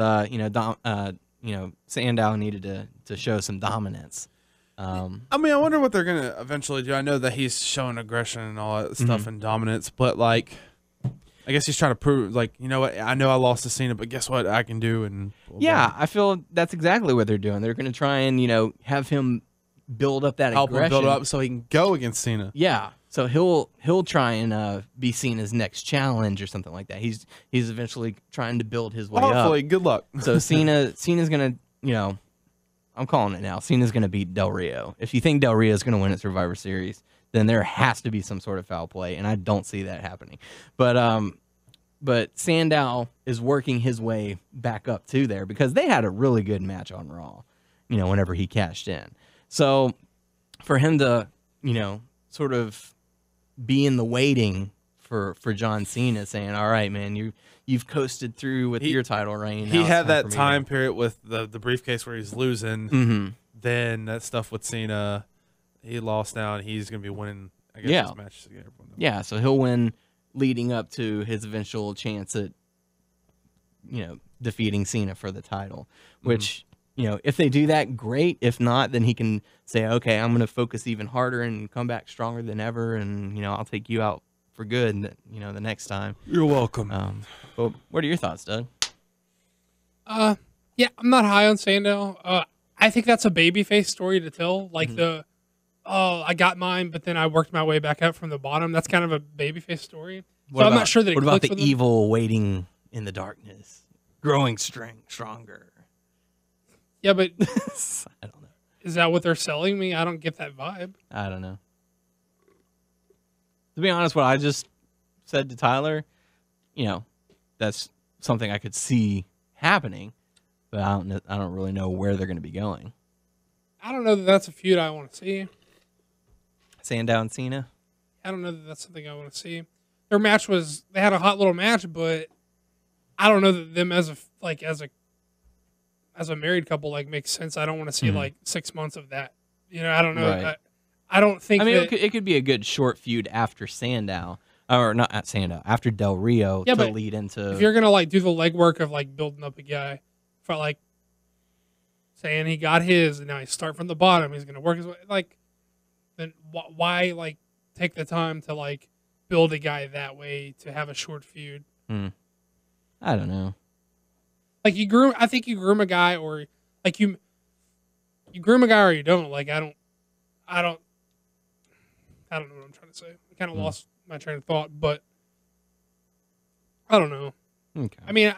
Sandow needed to show some dominance. I mean, I wonder what they're gonna eventually do. I know that he's showing aggression and all that stuff and dominance, but like I guess he's trying to prove, like, you know what? I know I lost to Cena, but guess what? I can do. And I feel that's exactly what they're doing. They're going to try and, you know, have him build up that aggression. Help him build up so he can go against Cena. Yeah, so he'll try and be Cena's next challenge or something like that. He's eventually trying to build his way up. Hopefully, good luck. So Cena's going to, you know, I'm calling it now. Cena's going to beat Del Rio. If you think Del Rio is going to win at Survivor Series, then there has to be some sort of foul play, and I don't see that happening. But But Sandow is working his way back up to there because they had a really good match on Raw, you know, whenever he cashed in. So for him to, you know, sort of be in the waiting for John Cena saying, all right, man, you've coasted through with your title reign. He had that time period with the briefcase where he's losing. Mm-hmm. Then that stuff with Cena, he lost now and he's going to be winning, I guess, this match. Yeah, so he'll win leading up to his eventual chance at, you know, defeating Cena for the title, which, you know, if they do that, great. If not, then he can say, okay, I'm going to focus even harder and come back stronger than ever. And, you know, I'll take you out for good, and, you know, the next time. You're welcome. But what are your thoughts, Doug? Yeah, I'm not high on Sandow. I think that's a babyface story to tell. Like the, oh, I got mine, but then I worked my way back up from the bottom. That's kind of a babyface story. So I'm not sure that it clicks with them. What about the evil waiting in the darkness, growing strength, stronger? Yeah, but I don't know. Is that what they're selling me? I don't get that vibe. I don't know. To be honest, what I just said to Tyler, you know, that's something I could see happening, but I don't really know where they're going to be going. I don't know that that's a feud I want to see. Sandow and Cena? I don't know that that's something I want to see. Their match was, they had a hot little match, but I don't know that them as a married couple, like, makes sense. I don't want to see like 6 months of that. You know, I don't know. Right. I don't think. I mean, that it could be a good short feud after Sandow, or not at Sandow, after Del Rio, to lead into. If you're gonna like do the legwork of like building up a guy, for like saying he got his, and now he start from the bottom, he's gonna work his way. Like, then why like take the time to like build a guy that way to have a short feud? I don't know. Like I think you groom a guy, or like you groom a guy or you don't. Like I don't know what I'm trying to say. I kind of lost my train of thought, but I don't know. Okay. I mean,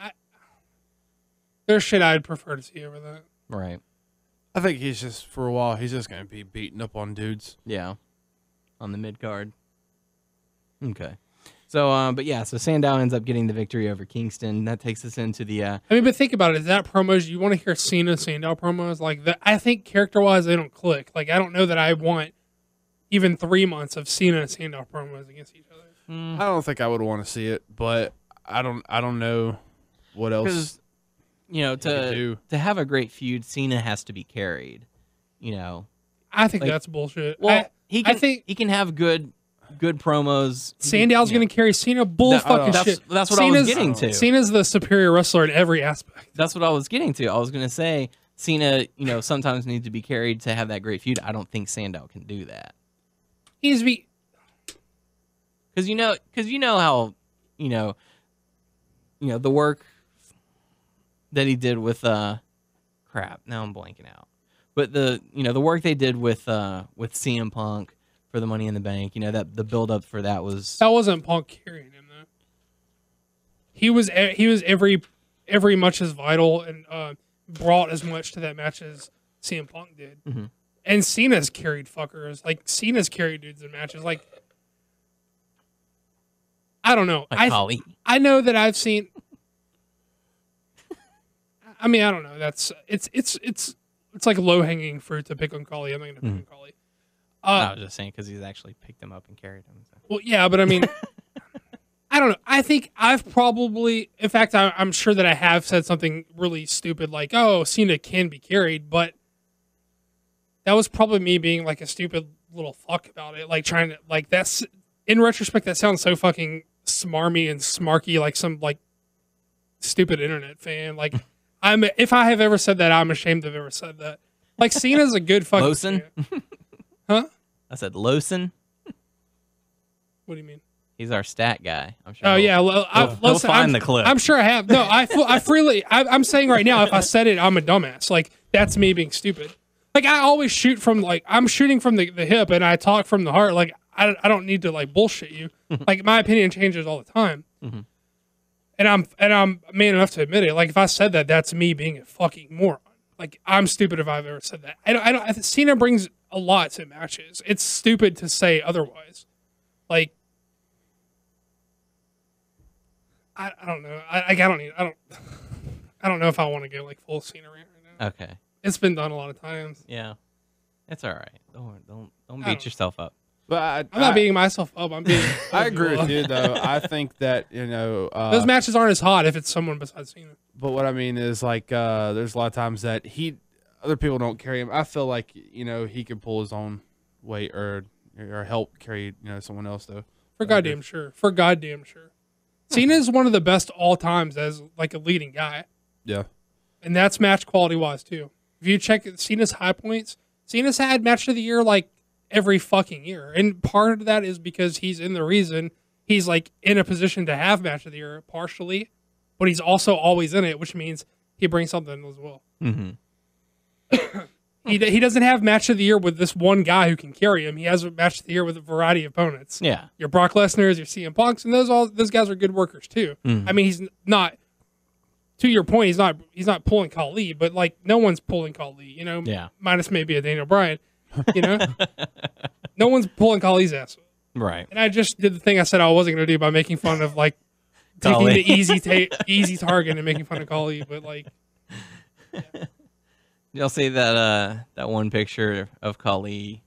there's shit I'd prefer to see over that. Right. I think he's just, for a while, he's just going to be beating up on dudes. Yeah. On the mid card. Okay. So, but yeah, so Sandow ends up getting the victory over Kingston. That takes us into the. I mean, but think about it. Is that promos you want to hear? Cena Sandow promos like that? I think character-wise, they don't click. Like I don't know that I want even 3 months of Cena Sandow promos against each other. I don't think I would want to see it, but I don't know what else. You know, to have a great feud, Cena has to be carried. You know, I think that's bullshit. Well, I think he can have good promos. Sandow's going to carry Cena. Bullshit. That's what Cena's, I was getting to. Cena's the superior wrestler in every aspect. That's what I was getting to. I was going to say Cena, you know, sometimes needs to be carried to have that great feud. I don't think Sandow can do that. He needs to be, because you know how, you know the work that he did with crap. Now I'm blanking out. But the work they did with CM Punk. For the Money in the Bank, you know, that the build up for that was, that wasn't Punk carrying him though. He was every much as vital and brought as much to that match as CM Punk did. And Cena's carried fuckers, like Cena's carried dudes in matches. Like I don't know, like I know that I've seen. I mean, I don't know. That's it's like low hanging fruit to pick on Collie. I'm not gonna pick on Collie. I was just saying because he's actually picked him up and carried him. So. Well, yeah, but I mean, I don't know. I think I've probably, in fact, I'm sure that I have said something really stupid like, oh, Cena can be carried, but that was probably me being like a stupid little fuck about it. Like trying to, like that's, in retrospect, that sounds so fucking smarmy and smarky, like some like stupid internet fan. Like if I have ever said that, I'm ashamed to have ever said that. Like Cena's a good fucking. Huh? I said Losen. What do you mean? He's our stat guy. I'm sure. Oh yeah, we'll find the clip. I'm sure I have. No, I'm saying right now, if I said it, I'm a dumbass. Like that's me being stupid. Like I always shoot from, like I'm shooting from the hip and I talk from the heart. Like I don't need to like bullshit you. Like my opinion changes all the time, and I'm man enough to admit it. Like if I said that, that's me being a fucking moron. Like I'm stupid if I've ever said that. I don't. Cena brings a lot to matches. It's stupid to say otherwise. Like I don't know. I don't know if I want to go like full scenery right now. Okay. It's been done a lot of times. Yeah. It's all right. Don't beat yourself up. But I'm not beating myself up. I'm beating. I agree with you though. I think that those matches aren't as hot if it's someone besides Cena. But what I mean is like there's a lot of times that other people don't carry him. I feel like he could pull his own weight or help carry someone else though. For goddamn sure. For goddamn sure. Cena is one of the best all times as like a leading guy. Yeah. And that's match quality wise too. If you check Cena's high points, Cena's had match of the year like every fucking year. And part of that is because he's in the reason he's like in a position to have match of the year partially, but he's also always in it, which means he brings something as well. Mm-hmm. He doesn't have match of the year with this one guy who can carry him. He has a match of the year with a variety of opponents. Yeah. Your Brock Lesnar's, your CM Punk's, and those guys are good workers too. Mm-hmm. I mean, he's not, to your point, he's not pulling Khali, but like no one's pulling Khali, Yeah. Minus maybe a Daniel Bryan, No one's pulling Khali's ass. Right. And I just did the thing I said I wasn't going to do by making fun of like taking the easy target and making fun of Khali, but like yeah. Y'all see that that one picture of Khali's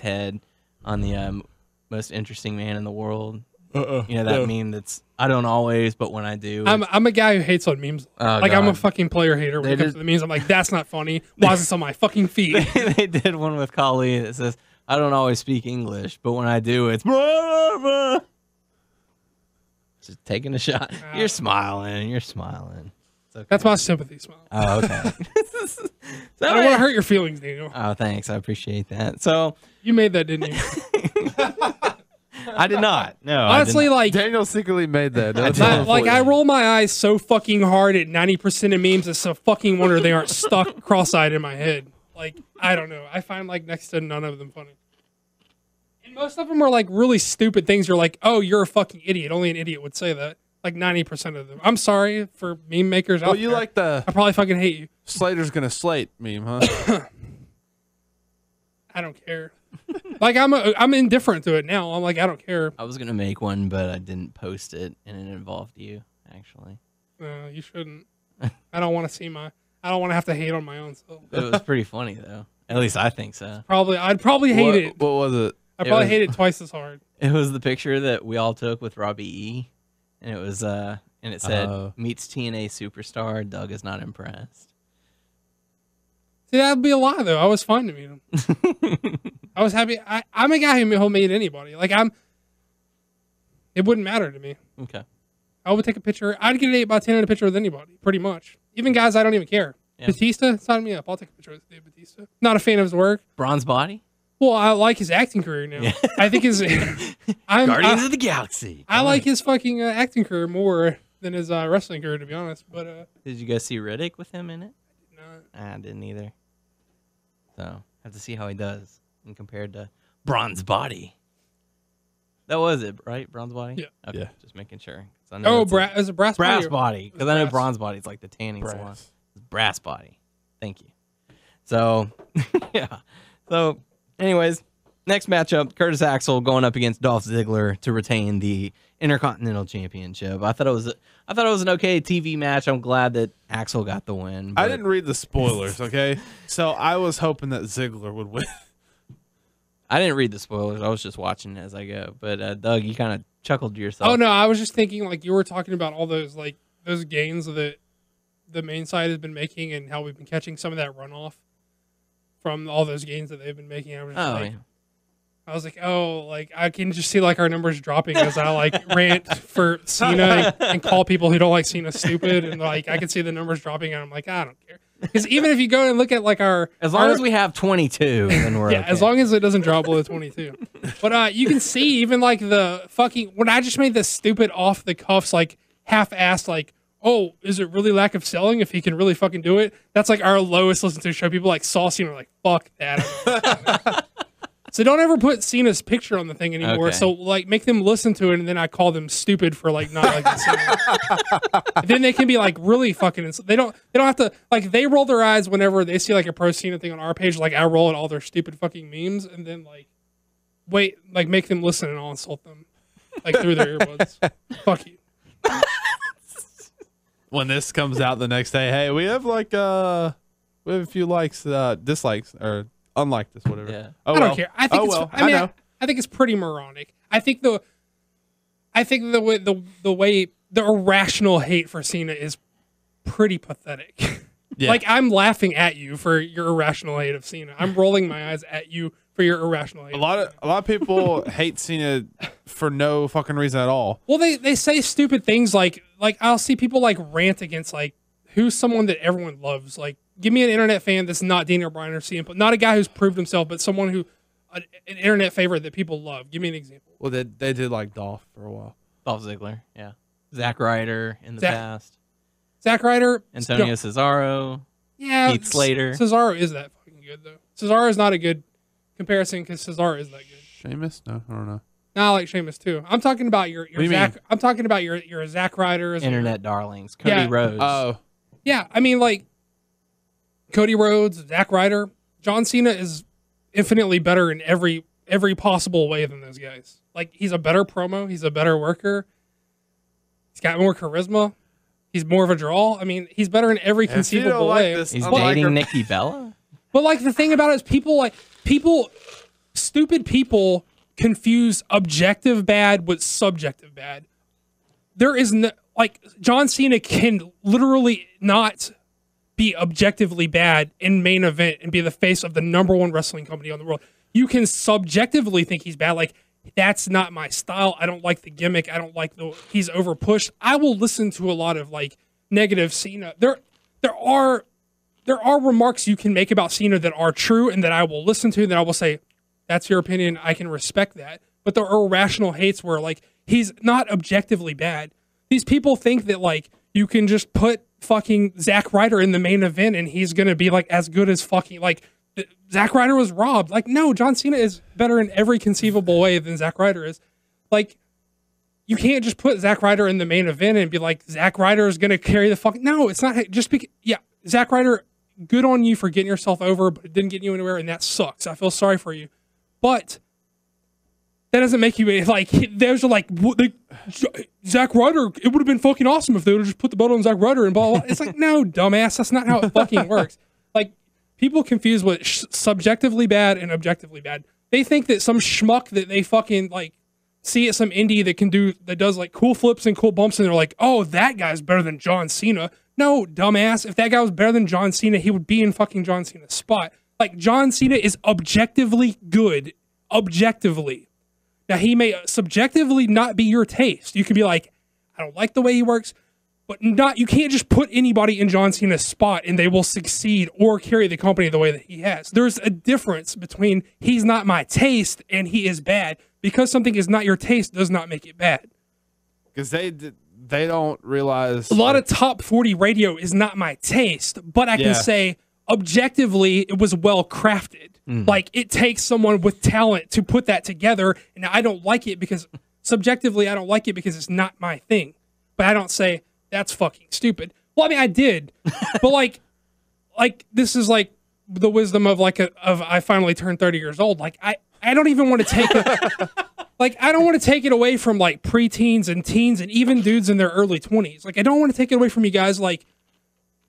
head on the most interesting man in the world? That meme that's I don't always, but when I do. I'm a guy who hates on memes. Oh, like God. I'm a fucking player hater when it comes to the memes. I'm like, that's not funny. Why is this on my fucking feed? They did one with Khali that says, I don't always speak English, but when I do, it's blah, blah, blah. Just taking a shot. You're smiling. Okay. That's my sympathy smile. Oh, okay. I don't want to hurt your feelings, Daniel. Oh, thanks. I appreciate that. So you made that, didn't you? I did not. No. Honestly, like Daniel secretly made that. I roll my eyes so fucking hard at 90% of memes. It's a fucking wonder they aren't stuck cross-eyed in my head. Like I don't know. I find like next to none of them funny. And most of them are like really stupid things. You're like, oh, you're a fucking idiot. Only an idiot would say that. Like 90% of them. I'm sorry for meme makers out there. Well, you like the... I probably fucking hate you. Slater's gonna slate meme, huh? I don't care. Like, I'm indifferent to it now. I'm like, I don't care. I was gonna make one, but I didn't post it, and it involved you, actually. No, you shouldn't. I don't want to have to hate on my own self. It was pretty funny, though. At least I think so. I'd probably hate it. What was it? I hate it twice as hard. It was the picture that we all took with Robbie E., and it was, and it said, meets TNA superstar, Doug is not impressed. See, that'd be a lie, though. I was fine to meet him. I was happy. I'm a guy who'll meet anybody. Like, it wouldn't matter to me. Okay. I would take a picture. I'd get an 8x10 in a picture with anybody, pretty much. Even guys I don't even care. Yeah. Batista, sign me up. I'll take a picture with Dave Batista. Not a fan of his work. Bronze body? Well, I like his acting career now. Yeah. I think his Guardians of the Galaxy. I like his fucking acting career more than his wrestling career, to be honest. But did you guys see Riddick with him in it? No, I didn't either. So I have to see how he does and compared to Bronze Body. That was it, right? Bronze Body. Yeah. Okay, yeah. Just making sure. I know is it brass body? Because I know Bronze Body is like the tanning salon. Brass Body. Thank you. So yeah. So. Anyways, next matchup, Curtis Axel going up against Dolph Ziggler to retain the Intercontinental Championship. I thought it was an okay TV match. I'm glad that Axel got the win. I didn't read the spoilers, okay? So I was hoping that Ziggler would win. I didn't read the spoilers. I was just watching as I go. But Doug, you kind of chuckled to yourself. Oh no, I was just thinking like you were talking about all those like those gains that the main side has been making and how we've been catching some of that runoff from all those gains that they've been making. I was like, oh, like I can just see like our numbers dropping as I like rant for Cena and call people who don't like Cena stupid, and like I can see the numbers dropping, and I'm like, I don't care, because even if you go and look at like as long as we have 22, then we're okay. As long as it doesn't drop below 22. But you can see even like the fucking when I just made this stupid off the cuffs like half-assed like, oh, is it really lack of selling if he can really fucking do it? That's like our lowest listen to show. People like saw Cena are like, fuck that. So don't ever put Cena's picture on the thing anymore. Okay. So like make them listen to it, and then I call them stupid for like not liking Cena. Then they can be like really fucking they don't have to like they roll their eyes whenever they see like a pro Cena thing on our page, like I roll at all their stupid fucking memes, and then like wait, like make them listen and I'll insult them like through their earbuds. Fuck you. when this comes out the next day, hey, we have like we have a few likes, dislikes, or unlike this, whatever. Yeah. Oh, I don't care. I think I think it's pretty moronic. I think the way the irrational hate for Cena is pretty pathetic. Yeah. Like, I'm laughing at you for your irrational hate of Cena. I'm rolling my eyes at you for your irrational hate. A lot of people hate Cena for no fucking reason at all. Well, they say stupid things like I'll see people like rant against like who's someone that everyone loves. Like, give me an internet fan that's not Daniel Bryan or CM Punk, not a guy who's proved himself, but someone who an internet favorite that people love. Give me an example. Well, they did like Dolph for a while. Dolph Ziggler, yeah. Zack Ryder in the past. Zack Ryder, Antonio Cesaro, yeah, Heath Slater. Cesaro is that fucking good though. Cesaro is not a good comparison because Cesaro is that good. Sheamus? No, I don't know. No, I like Sheamus too. I'm talking about your Zack. I'm talking about your Zack Ryders, internet darlings, Cody Rhodes. Oh, yeah. I mean, like Cody Rhodes, Zack Ryder, John Cena is infinitely better in every possible way than those guys. Like, he's a better promo. He's a better worker. He's got more charisma. He's more of a draw. I mean, he's better in every conceivable way. He's dating Nikki Bella. But like, the thing about it is stupid people confuse objective bad with subjective bad. There is no, like, John Cena can literally not be objectively bad in main event and be the face of the #1 wrestling company on the world. You can subjectively think he's bad. Like, that's not my style. I don't like the gimmick. I don't like he's overpushed. I will listen to a lot of like negative Cena. There are remarks you can make about Cena that are true and that I will listen to, and that I will say, that's your opinion. I can respect that. But there are irrational hates where like, he's not objectively bad. These people think that like, you can just put fucking Zack Ryder in the main event and he's going to be like as good as fucking like, Zack Ryder was robbed. Like, no, John Cena is better in every conceivable way than Zack Ryder is. Like, you can't just put Zack Ryder in the main event and be like, Zack Ryder is going to carry the fucking... No, it's not... Just because... Yeah, Zack Ryder, good on you for getting yourself over, but it didn't get you anywhere, and that sucks. I feel sorry for you. But that doesn't make you... Like, those are like... Zack Ryder, it would have been fucking awesome if they would have just put the belt on Zack Ryder and blah, blah, blah. It's like, no, dumbass, that's not how it fucking works. Like... People confuse what subjectively bad and objectively bad. They think that some schmuck that they fucking like see at some indie that does like cool flips and cool bumps, and they're like, oh, that guy's better than John Cena. No, dumbass. If that guy was better than John Cena, he would be in fucking John Cena's spot. Like, John Cena is objectively good. Objectively. Now, he may subjectively not be your taste. You can be like, I don't like the way he works. But you can't just put anybody in John Cena's spot and they will succeed or carry the company the way that he has. There's a difference between he's not my taste and he is bad. Because something is not your taste does not make it bad. Because they don't realize... A lot of top 40 radio is not my taste, but I can say objectively it was well crafted. Mm. Like, it takes someone with talent to put that together, and I don't like it because... Subjectively, I don't like it because it's not my thing. But I don't say... That's fucking stupid. Well, I mean, I did, but like this is like the wisdom of I finally turned 30 years old. Like, I don't even want to take it. Like, I don't want to take it away from like preteens and teens and even dudes in their early 20s. Like, I don't want to take it away from you guys. Like,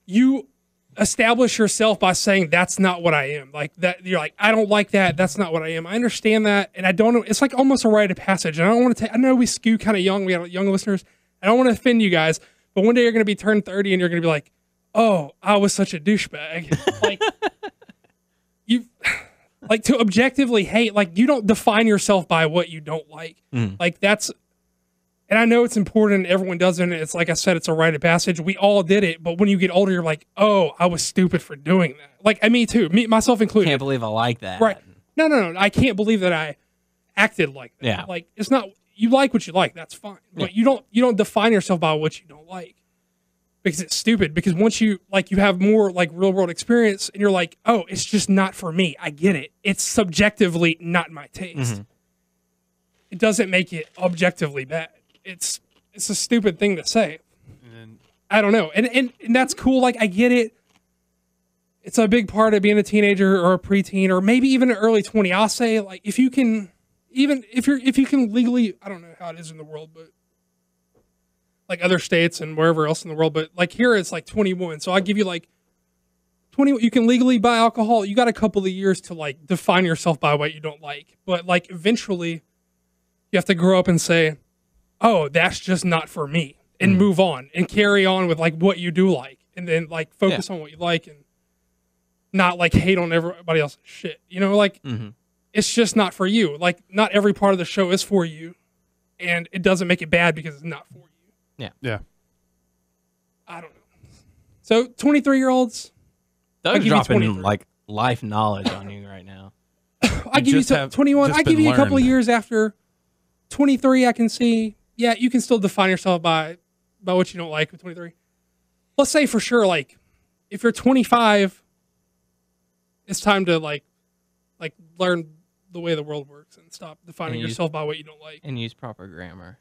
you establish yourself by saying that's not what I am. Like, that you're like, I don't like that. That's not what I am. I understand that, and I don't know. It's like almost a rite of passage. And I don't want to. I know we skew kind of young. We have young listeners. I don't want to offend you guys. But one day you're going to be turned 30 and you're going to be like, oh, I was such a douchebag. Like, you, like, to objectively hate, like, you don't define yourself by what you don't like. Mm. Like, that's, and I know it's important. Everyone does it. And it's like I said, it's a rite of passage. We all did it. But when you get older, you're like, oh, I was stupid for doing that. Like, me too. Me, myself included. Can't believe I like that. Right. No. I can't believe that I acted like that. Yeah. Like, it's not... You like what you like, that's fine. But you don't define yourself by what you don't like. Because it's stupid. Because once you like you have more like real world experience and you're like, oh, it's just not for me. I get it. It's subjectively not my taste. Mm-hmm. It doesn't make it objectively bad. It's a stupid thing to say. And I don't know. And that's cool, like I get it. It's a big part of being a teenager or a preteen or maybe even an early 20. I'll say, like, if you can, even if you can legally, I don't know how it is in the world, but like other states and wherever else in the world, but like here it's like 21. So I give you like 20. You can legally buy alcohol. You got a couple of years to like define yourself by what you don't like, but like eventually you have to grow up and say, oh, that's just not for me, and move on and carry on with like what you do like, and then like focus on what you like and not like hate on everybody else's shit. You know, like it's just not for you. Like not every part of the show is for you, and it doesn't make it bad because it's not for you. Yeah. Yeah. I don't know. So 23-year-olds. Doug's dropping like life knowledge on you right now. I give you 21. I give you a couple of years after 23. I can see. Yeah, you can still define yourself by what you don't like with 23. Let's say for sure, like, if you're 25, it's time to, like learn the way the world works and stop defining yourself by what you don't like. And use proper grammar.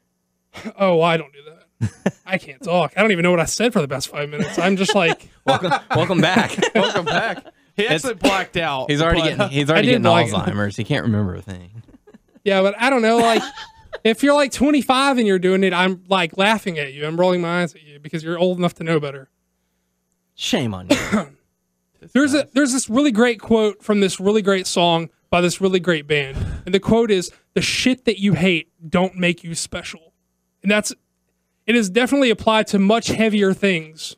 Oh, well, I don't do that. I can't talk. I don't even know what I said for the past 5 minutes. I'm just like... welcome back. Welcome back. He actually blacked out. He's already getting Alzheimer's. He can't remember a thing. Yeah, but I don't know, like... If you're like 25 and you're doing it, I'm like laughing at you. I'm rolling my eyes at you because you're old enough to know better. Shame on you. There's this really great quote from this really great song by this really great band. And the quote is, "The shit that you hate don't make you special." And it is definitely applied to much heavier things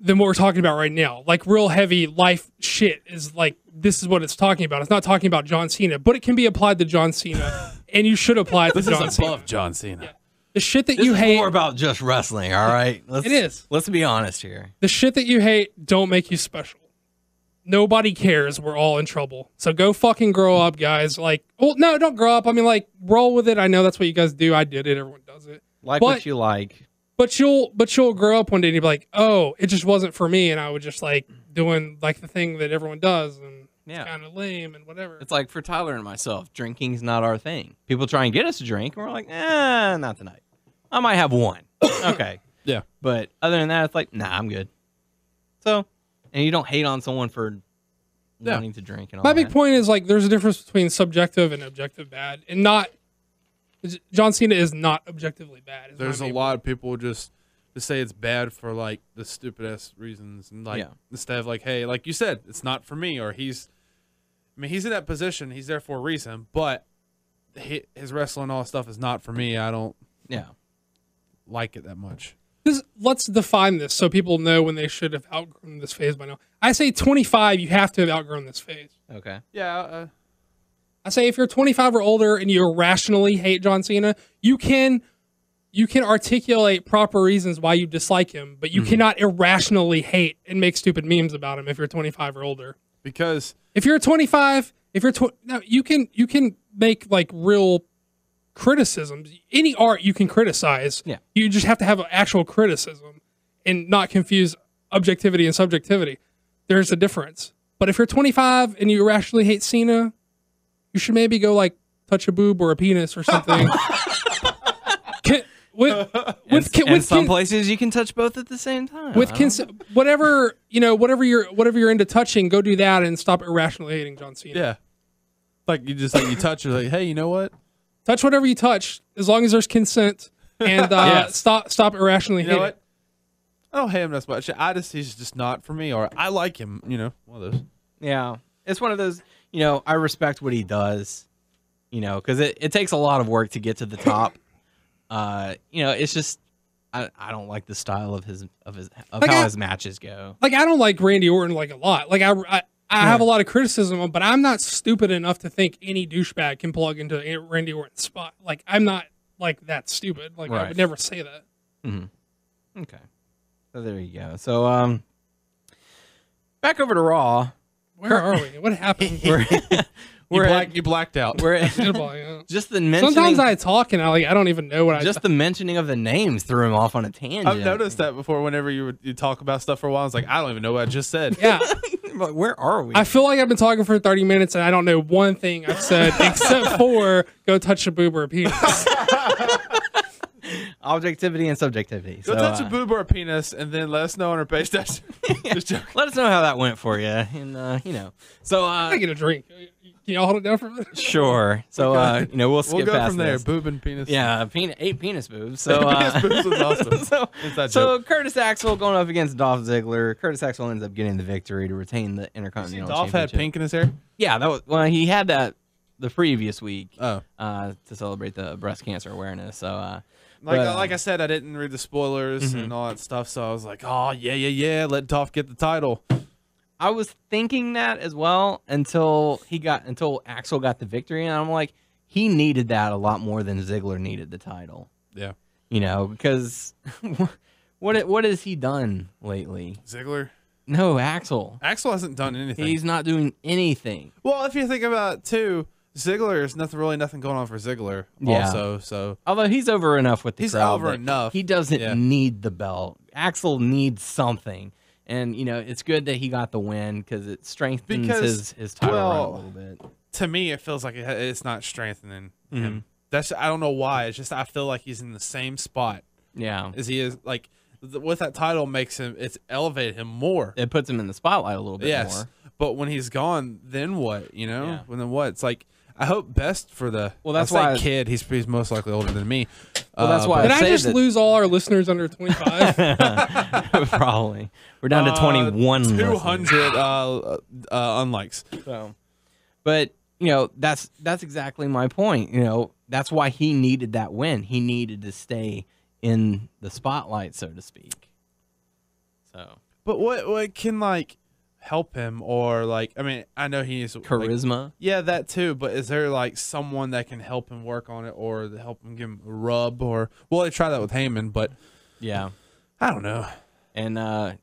than what we're talking about right now. Like real heavy life shit is like, this is what it's talking about. It's not talking about John Cena, but it can be applied to John Cena, and you should apply it to John Cena. This is above John Cena. Yeah. The shit that you hate... It's more about just wrestling, all right? It is. Let's be honest here. The shit that you hate don't make you special. Nobody cares. We're all in trouble. So go fucking grow up, guys. Like, well, no, don't grow up. I mean, like, roll with it. I know that's what you guys do. I did it. Everyone does it. Like what you like. But you'll grow up one day and you'll be like, oh, it just wasn't for me, and I was just like doing like the thing that everyone does, and it's kind of lame and whatever. It's like for Tyler and myself, drinking's not our thing. People try and get us a drink, and we're like, not tonight. I might have one. Okay. Yeah. But other than that, it's like, nah, I'm good. So, and you don't hate on someone for wanting to drink and all that. My big point is like there's a difference between subjective and objective bad, and not... John Cena is not objectively bad. There's a lot of people just to say it's bad for like the stupidest reasons, and like instead of like, hey, like you said, it's not for me, or he's in that position, he's there for a reason, but his wrestling all stuff is not for me. I don't like it that much. Let's define this so people know when they should have outgrown this phase by now. I say 25, you have to have outgrown this phase. Okay. Yeah. I say if you're 25 or older and you irrationally hate John Cena, you can articulate proper reasons why you dislike him, but you cannot irrationally hate and make stupid memes about him if you're 25 or older. Because if you're 25, you can make like real criticisms. Any art you can criticize. Yeah. You just have to have an actual criticism and not confuse objectivity and subjectivity. There's a difference. But if you're 25 and you irrationally hate Cena, you should maybe go like touch a boob or a penis or something. Some places you can touch both at the same time. Whatever you're into touching, go do that and stop irrationally hating John Cena. Yeah, like you touch, you're like, hey, you know what? Touch whatever you touch as long as there's consent, and stop irrationally hating. What? I don't hate him that much. He's just not for me, or I like him. You know, one of those. Yeah, it's one of those. You know, I respect what he does, you know, because it takes a lot of work to get to the top. You know, it's just I don't like the style of how his matches go. Like, I don't like Randy Orton like a lot. Like, I have a lot of criticism, but I'm not stupid enough to think any douchebag can plug into Randy Orton's spot. Like, I'm not like that stupid. Like, I would never say that. Okay, so there you go. So back over to Raw. Where are we? What happened? You blacked out. Just the mentioning. Sometimes I talk and I don't even know what I... Just the mentioning of the names threw him off on a tangent. I've noticed that before. Whenever you talk about stuff for a while, it's like, I don't even know what I just said. Yeah. But where are we? I feel like I've been talking for 30 minutes and I don't know one thing I've said except for go touch a boob or a penis. Objectivity and subjectivity. So touch a boob or a penis, and then let us know on our page. Just joking. Let us know how that went for you, and you know. So I get a drink. Can y'all hold it down for a minute? Sure. So, you know, we'll skip past from there. This. Boob and penis. Yeah, eight penis boobs. So, penis boobs was awesome. So Curtis Axel going up against Dolph Ziggler. Curtis Axel ends up getting the victory to retain the Intercontinental Championship. Dolph had pink in his hair? Yeah, that was, well, he had that the previous week to celebrate the breast cancer awareness. So, like I said, I didn't read the spoilers and all that stuff, so I was like, oh, yeah, let Dolph get the title. I was thinking that as well until Axel got the victory, and I'm like, he needed that a lot more than Ziggler needed the title. Yeah, you know, because what has he done lately? Ziggler? No, Axel. Axel hasn't done anything. He's not doing anything. Well, if you think about it, too, Ziggler is really nothing going on for Ziggler. Yeah. Also, so although he's over enough with the crowd, over enough. He doesn't need the belt. Axel needs something. And, you know, it's good that he got the win because it strengthens his title run a little bit. To me, it feels like it's not strengthening him. I don't know why. It's just I feel like he's in the same spot. Yeah. As he is, like, with that title makes him, it's elevated him more. It puts him in the spotlight a little bit more. But when he's gone, then what, you know? Yeah. Well, then what? It's like, I hope best for the kid. He's most likely older than me. Well, that's why. Did I just lose all our listeners under 25? Probably. We're down to 21. 200 unlikes. So, but you know, that's exactly my point. You know, that's why he needed that win. He needed to stay in the spotlight, so to speak. So, but what can like help him, or like, I mean, I know he's charisma, like, yeah, that too, but is there like someone that can help him work on it, or help him give him a rub? Or, well, they tried that with Heyman, but yeah, I don't know. And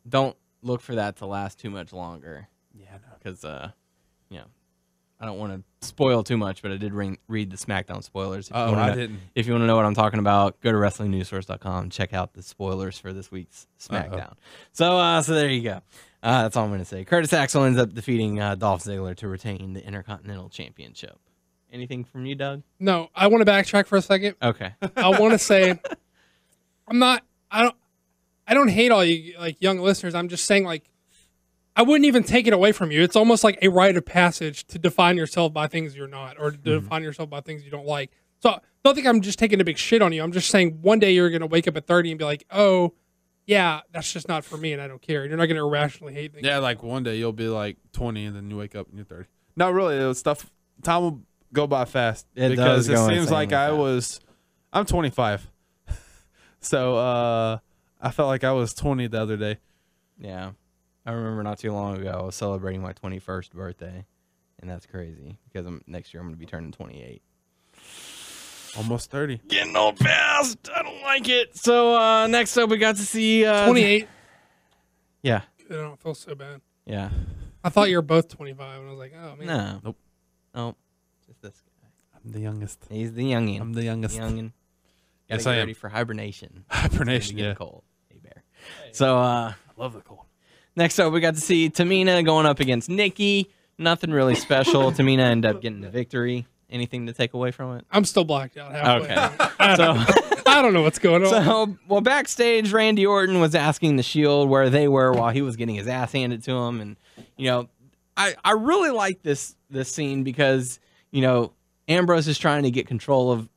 don't look for that to last too much longer. Yeah, because you know, I don't want to spoil too much, but I did read the SmackDown spoilers. Oh, I didn't. If you want to know what I'm talking about, go to WrestlingNewsSource.com, check out the spoilers for this week's SmackDown. So there you go. That's all I'm going to say. Curtis Axel ends up defeating Dolph Ziggler to retain the Intercontinental Championship. Anything from you, Doug? No, I want to backtrack for a second. Okay. I want to say, I don't hate all you like young listeners. I'm just saying, like, I wouldn't even take it away from you. It's almost like a rite of passage to define yourself by things you're not, or to define yourself by things you don't like. So don't think I'm just taking a big shit on you. I'm just saying one day you're going to wake up at 30 and be like, oh, yeah, that's just not for me, and I don't care. You're not going to irrationally hate things. Yeah, like one day you'll be like 20, and then you wake up and you're 30. Not really. It was stuff. Time will go by fast because it seems like I was. I'm 25, so I felt like I was 20 the other day. Yeah, I remember not too long ago I was celebrating my 21st birthday, and that's crazy because next year I'm going to be turning 28. Almost 30. Getting old fast. I don't like it. So next up, we got to see 28. Yeah. I don't feel so bad. Yeah. I thought you were both 25, and I was like, oh man. No. Nope. Nope. Just this guy. I'm the youngest. He's the youngin. I'm the youngest. Yes, I am. Ready for hibernation. Hibernation. Yeah. Cold. Hey, bear. Hey. So I love the cold. Next up, we got to see Tamina going up against Nikki. Nothing really special. Tamina ended up getting the victory. Anything to take away from it? I'm still blacked out halfway. Okay. So I don't know what's going on. So, well, backstage, Randy Orton was asking the Shield where they were while he was getting his ass handed to him, and you know, I really like this scene because, you know, Ambrose is trying to get control of,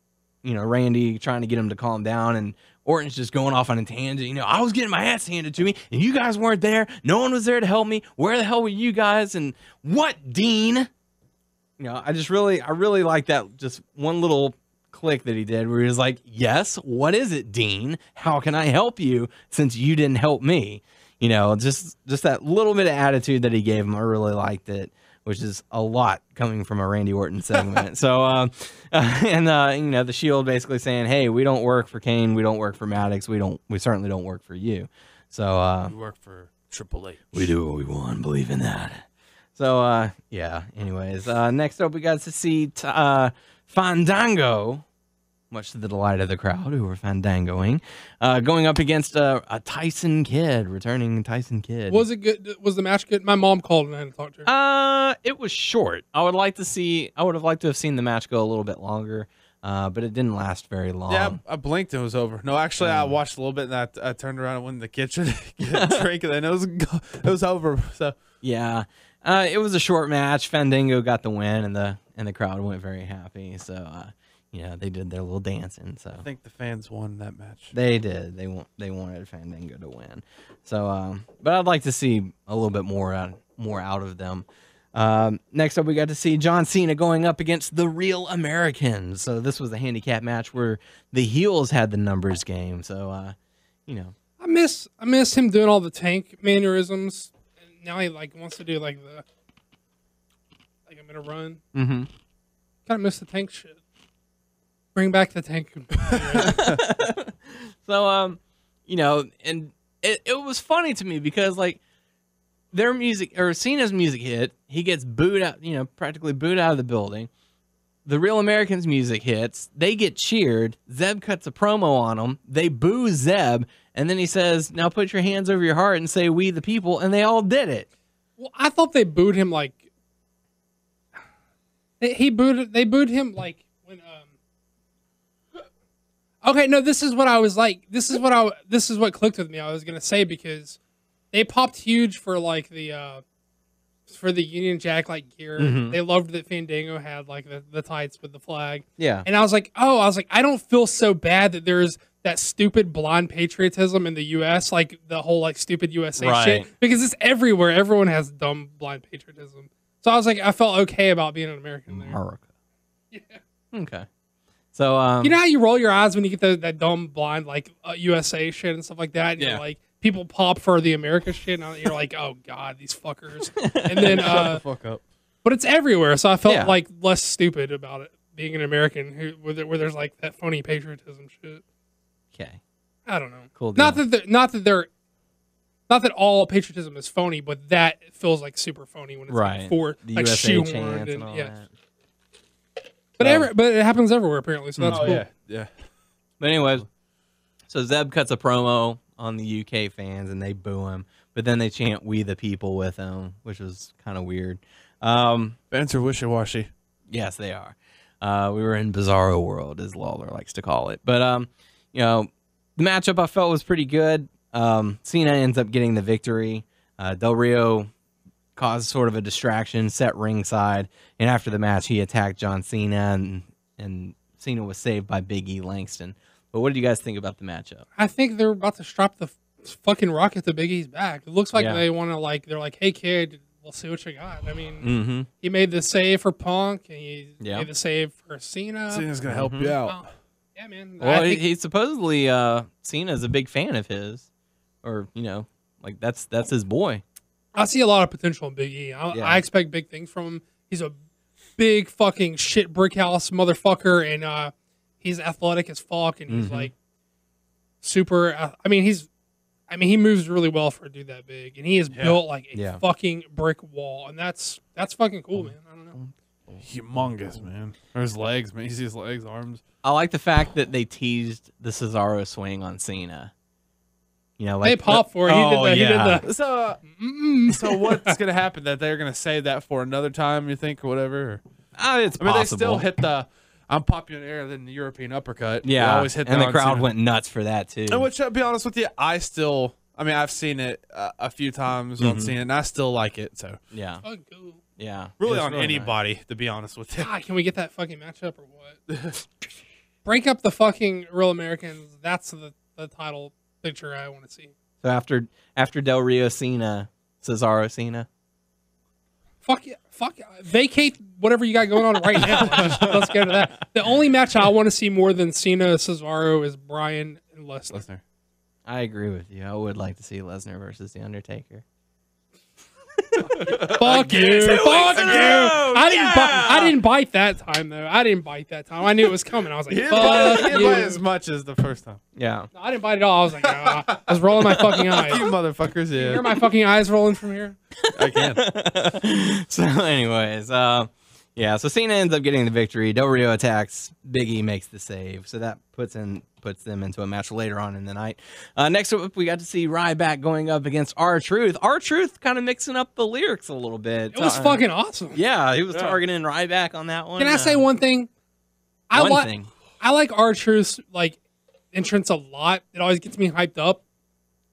you know, Randy, trying to get him to calm down, and Orton's just going off on a tangent. You know, I was getting my ass handed to me, and you guys weren't there. No one was there to help me. Where the hell were you guys? And what, Dean? You know, I really like that just one little click that he did where he was like, yes, what is it, Dean? How can I help you since you didn't help me? You know, just that little bit of attitude that he gave him. I really liked it, which is a lot coming from a Randy Orton segment. So, you know, the Shield basically saying, hey, we don't work for Kane. We don't work for Maddox. We certainly don't work for you. So, we work for Triple H. We do what we want. Believe in that. So, yeah, anyways, next up we got to see Fandango, much to the delight of the crowd who were Fandangoing, going up against a Tyson Kidd, returning Tyson Kidd. Was it good? Was the match good? My mom called and I had to talk to her. It was short. I would have liked to have seen the match go a little bit longer, but it didn't last very long. Yeah, I blinked and it was over. No, actually, I watched a little bit and I turned around and went in the kitchen to get a drink, and then it was over. So, yeah. It was a short match. Fandango got the win, and the crowd went very happy. So, you know, they did their little dancing. So I think the fans won that match. They did. They wanted Fandango to win. So, but I'd like to see a little bit more out of them. Next up, we got to see John Cena going up against the Real Americans. So this was a handicap match where the heels had the numbers game. So, you know, I miss him doing all the tank mannerisms. And now he like wants to do like the I'm gonna run. Mm-hmm. Kind of miss the tank shit. Bring back the tank. So, you know, and it was funny to me because like, their music, or Cena's music hit, he gets booed out, you know, practically booed out of the building. The Real Americans' music hits, they get cheered. Zeb cuts a promo on them, they boo Zeb, and then he says, "Now put your hands over your heart and say, 'We the people,'" and they all did it. Well, I thought they booed him like they booed him like when okay, no, this is what I was like. This is what clicked with me. I was gonna say because they popped huge for like the for the Union Jack like gear. Mm-hmm. They loved that Fandango had like the tights with the flag. Yeah, and I was like, oh, I was like, I don't feel so bad that there's that stupid blonde patriotism in the U.S. like the whole like stupid USA shit because it's everywhere. Everyone has dumb blind patriotism. So I was like, I felt okay about being an American there. America. Yeah. Okay. So you know how you roll your eyes when you get that dumb blind like USA shit and stuff like that. And yeah. You're like. People pop for the America shit, and you're like, "Oh God, these fuckers!" And then, shut the fuck up. But it's everywhere, so I felt like less stupid about it being an American where there's like that phony patriotism shit. Okay, I don't know. Cool. Deal. Not that all patriotism is phony, but that feels like super phony when it's like for the like USA chants and all that. But but it happens everywhere apparently, so that's cool. Yeah. But anyways, so Zeb cuts a promo on the UK fans, and they boo him. But then they chant "We the people" with him, which was kind of weird. Fans are wishy-washy. Yes, they are. We were in Bizarro World, as Lawler likes to call it. But, you know, the matchup I felt was pretty good. Cena ends up getting the victory. Del Rio caused sort of a distraction, set ringside. And after the match, he attacked John Cena, and Cena was saved by Big E Langston. But what did you guys think about the matchup? I think they're about to strap the fucking rocket to Big E's back. It looks like they want to, like, they're like, "Hey, kid, we'll see what you got." I mean, he made the save for Punk, and he made the save for Cena. Cena's going to help you out. Well, yeah, man. Well, he supposedly, Cena's a big fan of his. Or, you know, like, that's his boy. I see a lot of potential in Big E. I expect big things from him. He's a big fucking shit brick house motherfucker, and, he's athletic as fuck, and he's like super. He moves really well for a dude that big, and he is built like a fucking brick wall, and that's fucking cool, man. I don't know, humongous, man. Or his legs, man. You see his legs, arms. I like the fact that they teased the Cesaro swing on Cena. You know, like they pop for it. He did the. So what's gonna happen? That they're gonna save that for another time? You think or whatever? It's possible. They still hit the. I'm popping air than the European uppercut. Yeah, I always hit that, and the crowd went nuts for that too. And which, I'll be honest with you, I've seen it a few times on Cena, and I still like it. So yeah, really on anybody, nice. To be honest with you. God, can we get that fucking matchup or what? Break up the fucking Real Americans. That's the title picture I want to see. So after Del Rio Cena, Cesaro Cena. Fuck yeah. Fuck, vacate whatever you got going on right now. Let's get to that. The only match I want to see more than Cena Cesaro is Bryan and Lesnar. I agree with you. I would like to see Lesnar versus The Undertaker. Fuck you. Fuck you. I didn't bite that time, though. I didn't bite that time. I knew it was coming. I was like, fuck you. I didn't bite as much as the first time. Yeah. No, I didn't bite at all. I was like, nah. I was rolling my fucking eyes. You motherfuckers, yeah. You hear my fucking eyes rolling from here? I can. So anyways, so Cena ends up getting the victory. Del Rio attacks. Big E makes the save. So that puts them into a match later on in the night. Next up, we got to see Ryback going up against R-Truth. R-Truth kind of mixing up the lyrics a little bit. It was fucking awesome. Yeah, he was targeting Ryback on that one. Can I say one thing? I like R-Truth's like entrance a lot. It always gets me hyped up.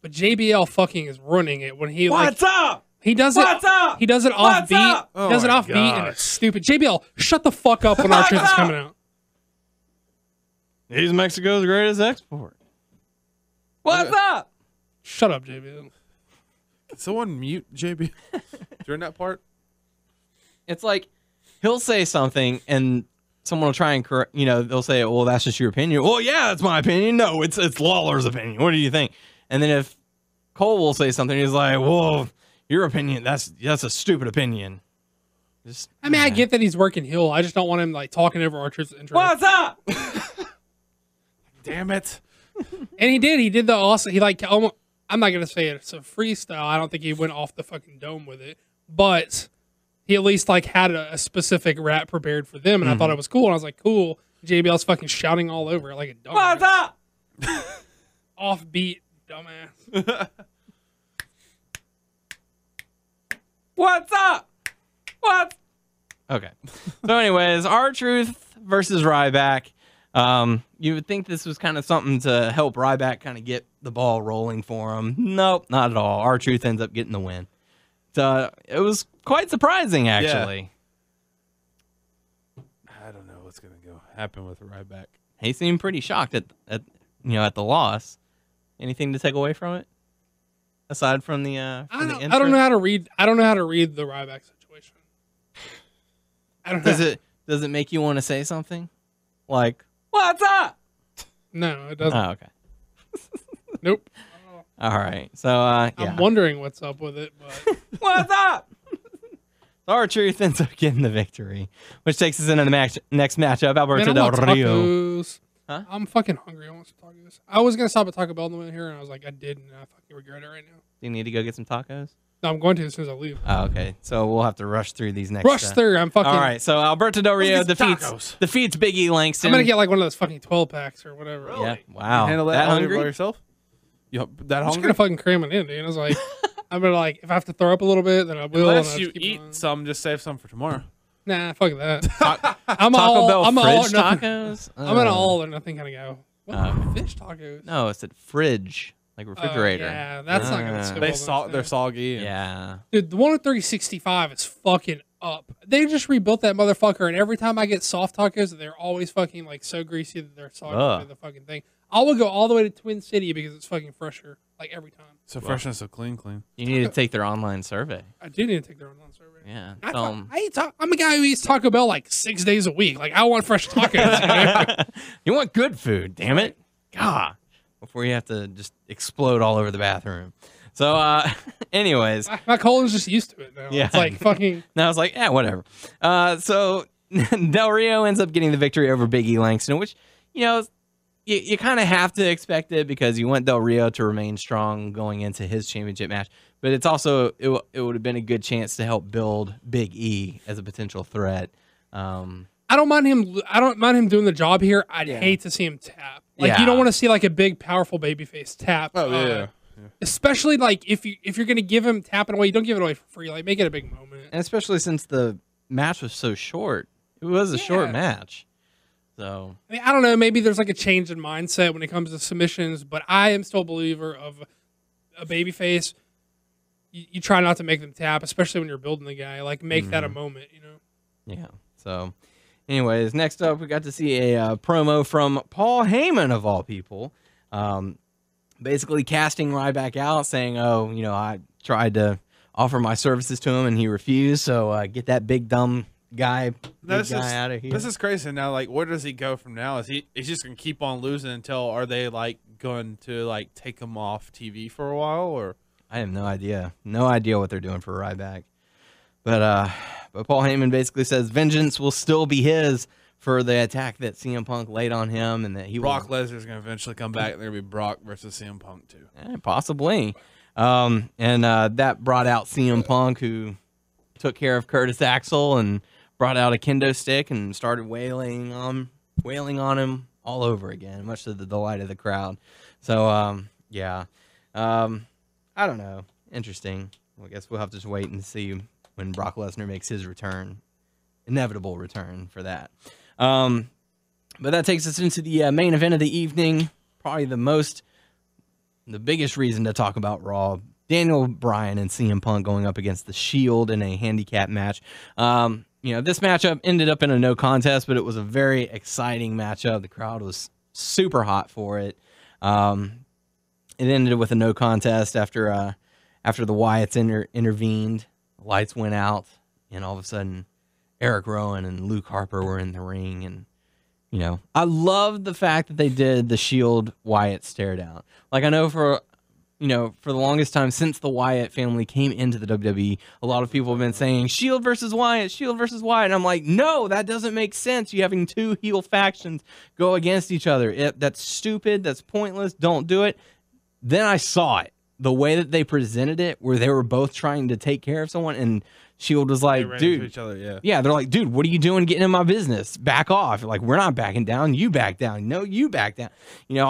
But JBL fucking is ruining it when he What's up? He does it. What's up? He does it off beat. Oh, he does it off beat, and it's stupid. JBL, shut the fuck up when our shit's coming out. He's Mexico's greatest export. What's up? Shut up, JBL. Can someone mute JBL during that part? It's like he'll say something and someone will try and correct. You know, they'll say, "Well, that's just your opinion." Well, yeah, that's my opinion. No, it's Lawler's opinion. What do you think? And then if Cole will say something, he's like, "Whoa, your opinion. That's a stupid opinion." Just, I mean, I get that he's working heel. I just don't want him like talking over Archer's intro. What's up? Damn it! And he did. He did the awesome. He like almost, I'm not gonna say it. It's a freestyle. I don't think he went off the fucking dome with it, but he at least like had a specific rap prepared for them, and I thought it was cool. And I was like, cool. JBL's fucking shouting all over it like a dog. What's up? Offbeat, dumbass. What's up? What? Okay. So, anyways, R-Truth versus Ryback. You would think this was kind of something to help Ryback kind of get the ball rolling for him. Nope, not at all. R-Truth ends up getting the win. It was quite surprising, actually. Yeah. I don't know what's going to happen with Ryback. He seemed pretty shocked at the loss. Anything to take away from it? Aside from the, I don't know how to read. I don't know how to read the Ryback situation. I don't. Does it make you want to say something? Like, what's up? No, it doesn't. Oh, okay. Nope. All right. So I'm wondering what's up with it. But. What's up? R-Truth ends up getting the victory, which takes us into the next matchup. Alberto Del Rio. Huh? I'm fucking hungry. I want some tacos. I was going to stop at Taco Bell in the minute here, and I was like, I didn't. I fucking regret it right now. Do you need to go get some tacos? No, I'm going to as soon as I leave. Oh, okay. So we'll have to rush through these next. Rush through. I'm fucking. All right. So Alberto Del Rio defeats Big E Langston. I'm going to get like one of those fucking 12 packs or whatever. Really? Yeah. Wow. You handle that hungry by yourself? Yep. I'm just going to fucking cram it in, dude. I was like, I'm going to like, if I have to throw up a little bit, then I will. Unless you eat some, just save some for tomorrow. Nah, fuck that. Taco Bell fridge tacos? I'm an all or nothing kind of go. What? Fish tacos? No, it said fridge, like refrigerator. Yeah, that's not going to skip. They're soggy. And... Yeah. Dude, the one with 365 is fucking up. They just rebuilt that motherfucker, and every time I get soft tacos, they're always fucking like so greasy that they're soggy through the fucking thing. I will go all the way to Twin City because it's fucking fresher, like every time. So fresh and so clean. You need to take their online survey. I do need to take their online survey. Yeah. I'm a guy who eats Taco Bell like 6 days a week. Like, I want fresh tacos. You know? You want good food, damn it. God. Before you have to just explode all over the bathroom. So, anyways. My colon's just used to it now. Yeah. It's like fucking. Now it's like, yeah, whatever. So, Del Rio ends up getting the victory over Big E Langston, which, you know, you kind of have to expect it because you want Del Rio to remain strong going into his championship match. But it's also, it would have been a good chance to help build Big E as a potential threat. I don't mind him doing the job here. I'd hate to see him tap. Like, you don't want to see like a big, powerful babyface tap. Oh, yeah. Especially like if you're going to give him tapping away, you don't give it away for free. Like, make it a big moment. And especially since the match was so short. It was a short match. So I mean, I don't know. Maybe there's like a change in mindset when it comes to submissions, but I am still a believer of a babyface. You try not to make them tap, especially when you're building the guy. Like, make that a moment, you know? Yeah. So, anyways, next up, we got to see a promo from Paul Heyman, of all people, basically casting Ryback out, saying, oh, you know, I tried to offer my services to him, and he refused, so get that big, dumb... guy out of here. This is crazy. Now, like, where does he go from now? Is he's just gonna keep on losing until are they like going to like take him off TV for a while? Or I have no idea. No idea what they're doing for Ryback. But Paul Heyman basically says vengeance will still be his for the attack that CM Punk laid on him, and that Brock Lesnar's gonna eventually come back, and there'll be Brock versus CM Punk too. Yeah, possibly. That brought out CM Punk, who took care of Curtis Axel and brought out a kendo stick and started wailing on him all over again, much to the delight of the crowd. So, I don't know. Interesting. Well, I guess we'll have to just wait and see when Brock Lesnar makes his return. Inevitable return for that. But that takes us into the main event of the evening. Probably the biggest reason to talk about Raw Daniel Bryan and CM Punk going up against The Shield in a handicap match. You know, this matchup ended up in a no contest, but it was a very exciting matchup. The crowd was super hot for it. It ended with a no contest after after the Wyatts intervened. The lights went out, and all of a sudden, Eric Rowan and Luke Harper were in the ring. And, you know, I loved the fact that they did the Shield Wyatt stare down. Like, I know for... you know, for the longest time since the Wyatt family came into the WWE, a lot of people have been saying Shield versus Wyatt, Shield versus Wyatt. And I'm like, no, that doesn't make sense. You having two heel factions go against each other. That's stupid. That's pointless. Don't do it. Then I saw it. The way that they presented it, where they were both trying to take care of someone, and Shield was like, dude, each other, yeah, they're like, dude, what are you doing getting in my business? Back off. Like, we're not backing down. You back down. No, you back down. You know,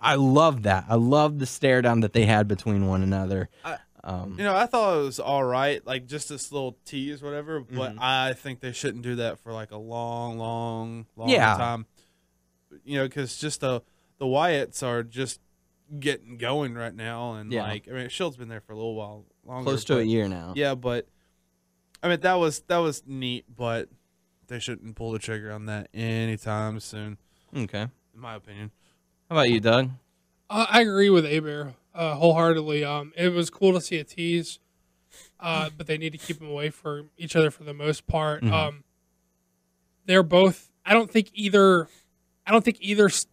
I love that. I love the stare down that they had between one another. You know, I thought it was all right, like just this little tease, whatever. But I think they shouldn't do that for like a long time. You know, because just the Wyatts are just getting going right now, and like, I mean, Shield's been there for a little while, longer, close to a year now. Yeah, but I mean, that was neat, but they shouldn't pull the trigger on that anytime soon. Okay, in my opinion. How about you, Doug? I agree with A-Bear wholeheartedly. It was cool to see a tease, but they need to keep them away from each other for the most part. They're both. I don't think either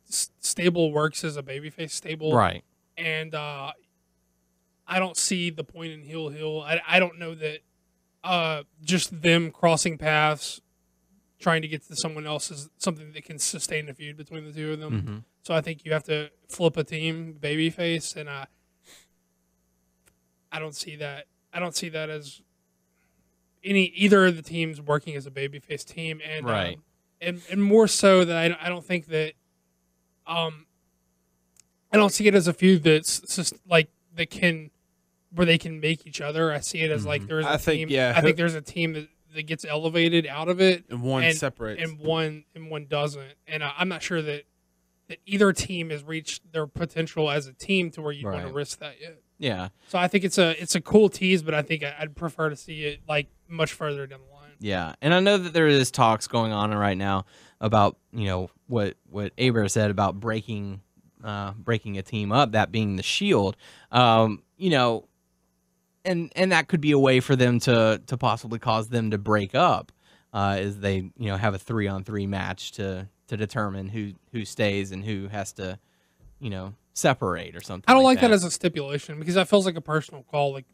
stable works as a babyface stable, right? And I don't see the point in heel. I don't know that just them crossing paths, trying to get to someone else is something that can sustain a feud between the two of them. So I think you have to flip a team, babyface, and I don't see that. I don't see that as either of the teams working as a babyface team, and right, and more so that I don't think that I don't see it as a feud that's just like where they can make each other. I see it as like there's a team. Yeah, I think there's a team that gets elevated out of it, and one separates, and one doesn't, and I'm not sure that either team has reached their potential as a team to where you want to risk that yet. Yeah. So I think it's a cool tease, but I think I'd prefer to see it like much further down the line. Yeah, and I know that there is talks going on right now about, you know, what Aber said about breaking a team up, that being the Shield. You know, and that could be a way for them to possibly cause them to break up, is they, you know, have a 3-on-3 match to determine who stays and who has to, you know, separate or something. I don't like that as a stipulation, because that feels like a personal call. Like,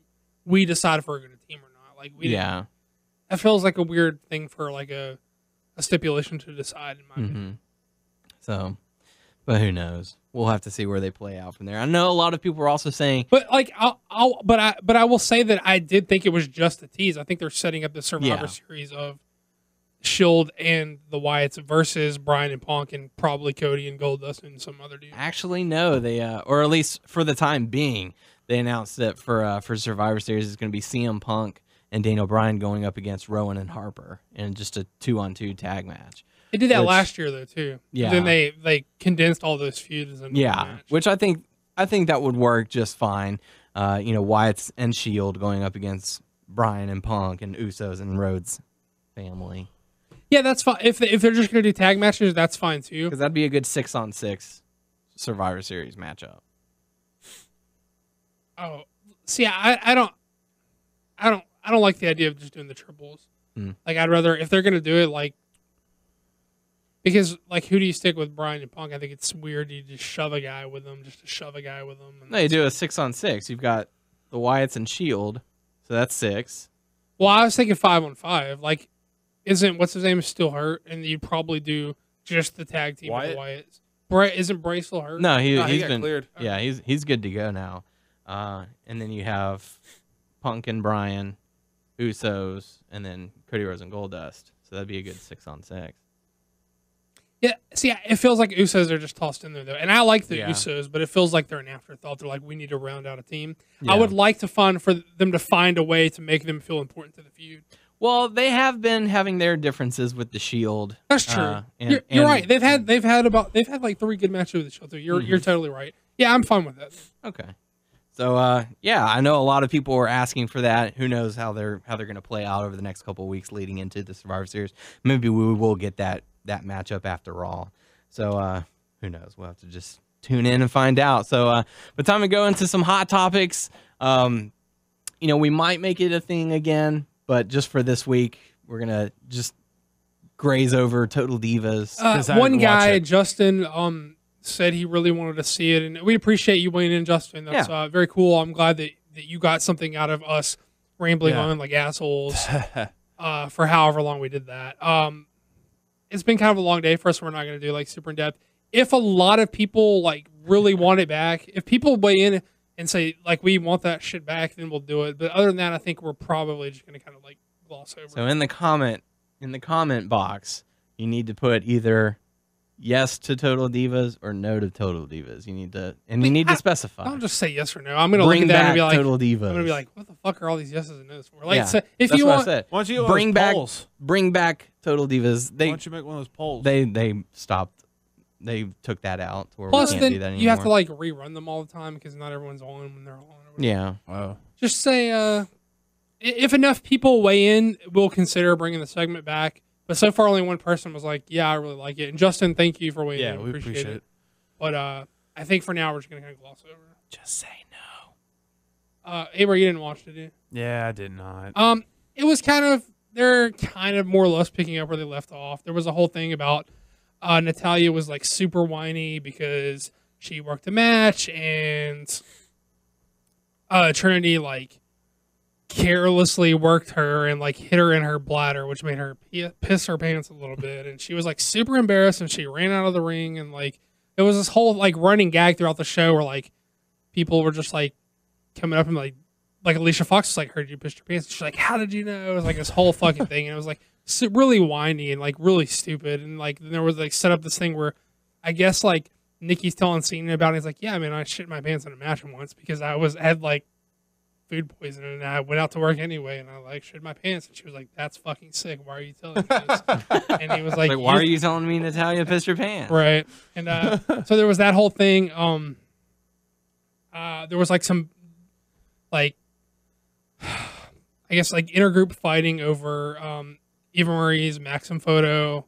we decide if we're going to team or not. Like, we didn't. That feels like a weird thing for like a stipulation to decide, in my opinion. So, but who knows? We'll have to see where they play out from there. I know a lot of people are also saying, but like, I will say that I did think it was just a tease. I think they're setting up the Survivor Series of Shield and the Wyatts versus Bryan and Punk and probably Cody and Goldust and some other dude. Actually, no, they or at least for the time being, they announced that for Survivor Series it's going to be CM Punk and Daniel Bryan going up against Rowan and Harper in just a 2-on-2 tag match. They did that last year though too. Yeah. Then they condensed all those feuds into one match. Which I think that would work just fine. You know, Wyatts and Shield going up against Bryan and Punk and Usos and Rhodes family. Yeah, that's fine. If they're just going to do tag matches, that's fine too. Because that'd be a good 6-on-6 Survivor Series matchup. Oh, see, I don't like the idea of just doing the triples. Like, I'd rather, if they're going to do it, like, because like, who do you stick with, Bryan and Punk? I think it's weird you just shove a guy with them, No, you do a 6-on-6. You've got the Wyatts and Shield, so that's 6. Well, I was thinking 5-on-5, like. Isn't what's his name still hurt? And you probably do just the tag team with Wyatt. Isn't Bray still hurt? No, he's been cleared. Yeah, he's good to go now. And then you have Punk and Bryan, Usos, and then Cody Rhodes and Goldust. So that'd be a good 6-on-6. Yeah, see, it feels like Usos are just tossed in there though, and I like the Usos, but it feels like they're an afterthought. They're like, we need to round out a team. Yeah. I would like to find a way to make them feel important to the feud. Well, they have been having their differences with the Shield. That's true. You're right. They've had like 3 good matches with the Shield. You're totally right. Yeah, I'm fine with that. Okay, So, yeah, I know a lot of people were asking for that. Who knows how they're going to play out over the next couple of weeks leading into the Survivor Series. Maybe we will get that matchup after Raw. So, who knows? We'll have to just tune in and find out. So, but time to go into some hot topics. You know, we might make it a thing again, but just for this week, we're going to just graze over Total Divas. One guy, Justin, said he really wanted to see it, and we appreciate you weighing in, Justin. That's very cool. I'm glad that you got something out of us rambling on like assholes for however long we did that. It's been kind of a long day for us. We're not going to do like super in depth. If a lot of people like really want it back, if people weigh in and say like we want that shit back, then we'll do it. But other than that, I think we're probably just going to kind of like gloss over. So in the comment box, you need to put either yes to Total Divas or no to Total Divas. You need to, and you need to specify. Don't just say yes or no. I'm going to look at that and be like, Total Divas. I'm going to be like, what the fuck are all these yeses and noes for? Like, so if you want, why don't you bring back Total Divas? Why don't you make one of those polls? They stopped. They took that out. To where plus, we can't then do that anymore. You have to like rerun them all the time because not everyone's on when they're on. Yeah. Wow. Just say, if enough people weigh in, we'll consider bringing the segment back. But so far, only one person was like, yeah, I really like it. And Justin, thank you for waiting. Yeah, we appreciate it. But I think for now, we're just going to kind of gloss over it. Just say no. Avery, you didn't watch it, did you? Yeah, I did not. It was kind of, they're kind of more or less picking up where they left off. There was a whole thing about Natalya was like super whiny because she worked a match and Trinity like carelessly worked her and like hit her in her bladder, which made her piss her pants a little bit, and she was like super embarrassed and she ran out of the ring, and like there was this whole like running gag throughout the show where like people were just like coming up and like Alicia Fox was like, heard you pissed your pants, and she's like, how did you know? It was like this whole fucking thing, and it was like really whiny and like really stupid, and like then there was like set up this thing where I guess like Nikki's telling Cena about it. He's like, yeah, man, I shit my pants in a match once because I had like food poisoning, and I went out to work anyway, and I like shit my pants, and she was like, that's fucking sick, why are you telling me this? And he was like, why are you telling me Natalya pissed your pants? Right. And so there was that whole thing. There was like some like I guess like intergroup fighting over Eva Marie's Maxim photo,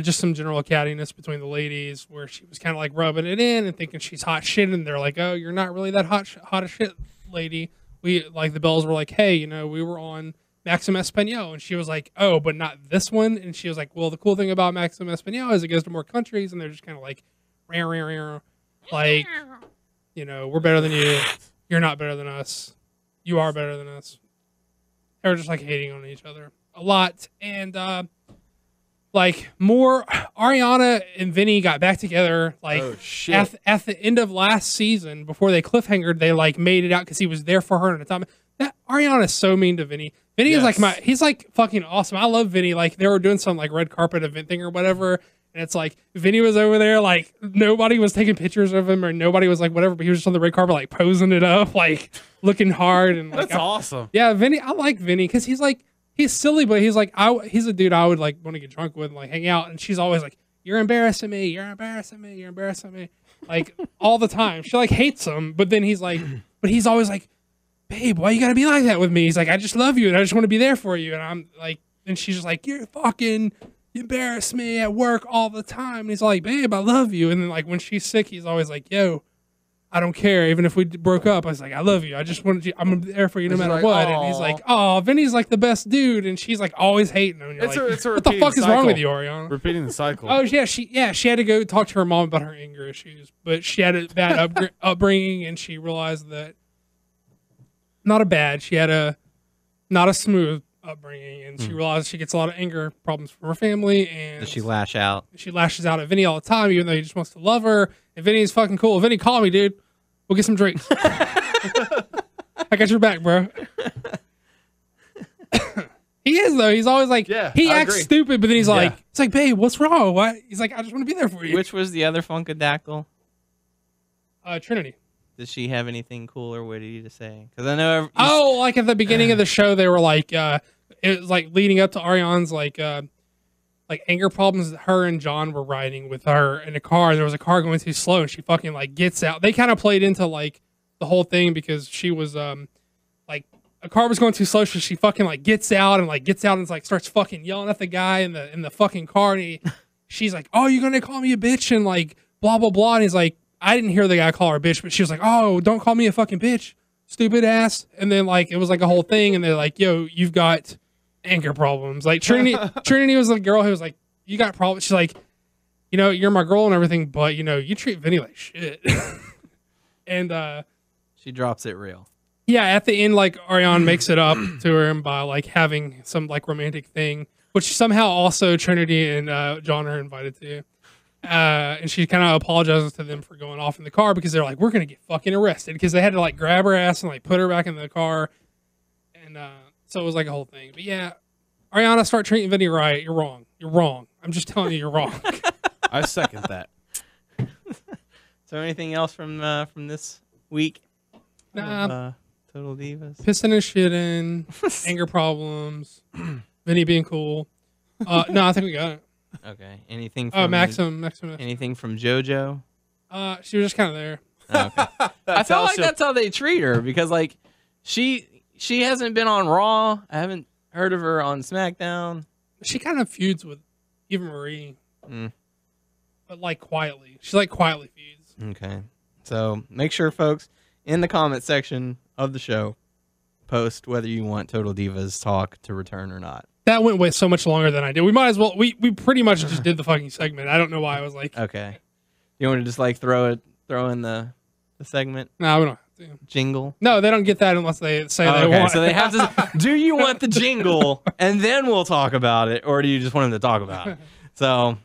just some general cattiness between the ladies where she was kind of like rubbing it in and thinking she's hot shit, and they're like, oh, you're not really that hot as shit, lady. We like the Bells were like, hey, you know, we were on Maxim Espanol, and she was like, oh, but not this one. And she was like, well, the cool thing about Maxim Espanol is it goes to more countries, and they're just kind of like, rah, rah, rah, like, you know, we're better than you. You're not better than us. You are better than us. They were just like hating on each other a lot. And like more Ariana and Vinny got back together like at the end of last season before they cliffhangered. They like made it out because he was there for her at the time. That Ariana is so mean to Vinny. Vinny is like he's like fucking awesome. I love Vinny. Like they were doing some like red carpet event thing or whatever, and it's like Vinny was over there like nobody was taking pictures of him or nobody was like whatever, but he was just on the red carpet like posing it up, like looking hard and like, that's awesome. Yeah, Vinny. I like Vinny because he's like, he's silly, but he's like, he's a dude I would like want to get drunk with and like hang out. And she's always like, "You're embarrassing me. You're embarrassing me. You're embarrassing me," like all the time. She like hates him, but then he's like, but he's always like, "Babe, why you gotta be like that with me?" He's like, "I just love you and I just want to be there for you." And I'm like, and she's just like, "You're fucking, you embarrass me at work all the time." And he's like, "Babe, I love you." And then like when she's sick, he's always like, "Yo, I don't care. Even if we broke up, I was like, I love you. I just wanted you. I'm there for you no matter what." And he's like, "Oh, Vinny's like the best dude." And she's like always hating him. And you're it's what the fuck is wrong with you, Ariana? Repeating the cycle. Oh yeah, she had to go talk to her mom about her anger issues, but she had a bad upbringing, and she realized that she had a not smooth upbringing, and she realized she gets a lot of anger problems from her family, and she lashes out at Vinny all the time, even though he just wants to love her. And Vinny's fucking cool. Vinny, call me, dude. We'll get some drinks. I got your back, bro. He is though. He's always like, he acts stupid, but then he's like, it's like, "Babe, what's wrong? What?" He's like, "I just want to be there for you." Which was the other Funkadackle? Trinity. Does she have anything cool or witty to say? Because I know. Like at the beginning of the show, they were like, it was like leading up to Ariane's like anger problems. Her and John were riding with her in a car. There was a car going too slow, and she fucking like gets out. They kind of played into like the whole thing because she was like a car was going too slow, so she fucking gets out and like starts fucking yelling at the guy in the fucking car, and she's like, "Oh, you're gonna call me a bitch," and like blah blah blah, and he's like, I didn't hear the guy call her a bitch, but she was like, "Oh, don't call me a fucking bitch, stupid ass." And then like it was like a whole thing, and they're like, "Yo, you've got anger problems." Like Trinity was the girl who was like, "You got problems." She's like, "You know, you're my girl and everything, but you know, you treat Vinny like shit." And she drops it real. Yeah, at the end, like Ariane makes it up to her by like having some like romantic thing, which somehow also Trinity and John are invited to. And she kind of apologizes to them for going off in the car because they're like, we're going to get fucking arrested, because they had to like grab her ass and like put her back in the car. And so it was like a whole thing. But yeah, Ariana, start treating Vinny right. You're wrong. You're wrong. I'm just telling you, you're wrong. I second that. So anything else from this week? Nah. Total Divas. Pissing and shitting. Anger problems. Vinny being cool. No, I think we got it. Okay. Anything from Maximus. Anything from JoJo? She was just kind of there. Oh, okay. I felt like that's how they treat her, because like she hasn't been on Raw. I haven't heard of her on SmackDown. She kind of feuds with Eva Marie. Mm. But like quietly. She like quietly feuds. Okay. So make sure, folks, in the comment section of the show, post whether you want Total Divas talk to return or not. That went way so much longer than I did. We might as well. We pretty much just did the fucking segment. I don't know why I was like. Okay. You want to just like throw in the segment? No, we don't have to. Jingle? No, they don't get that unless they say they want. So they have to. Do you want the jingle? And then we'll talk about it, or do you just want them to talk about it? So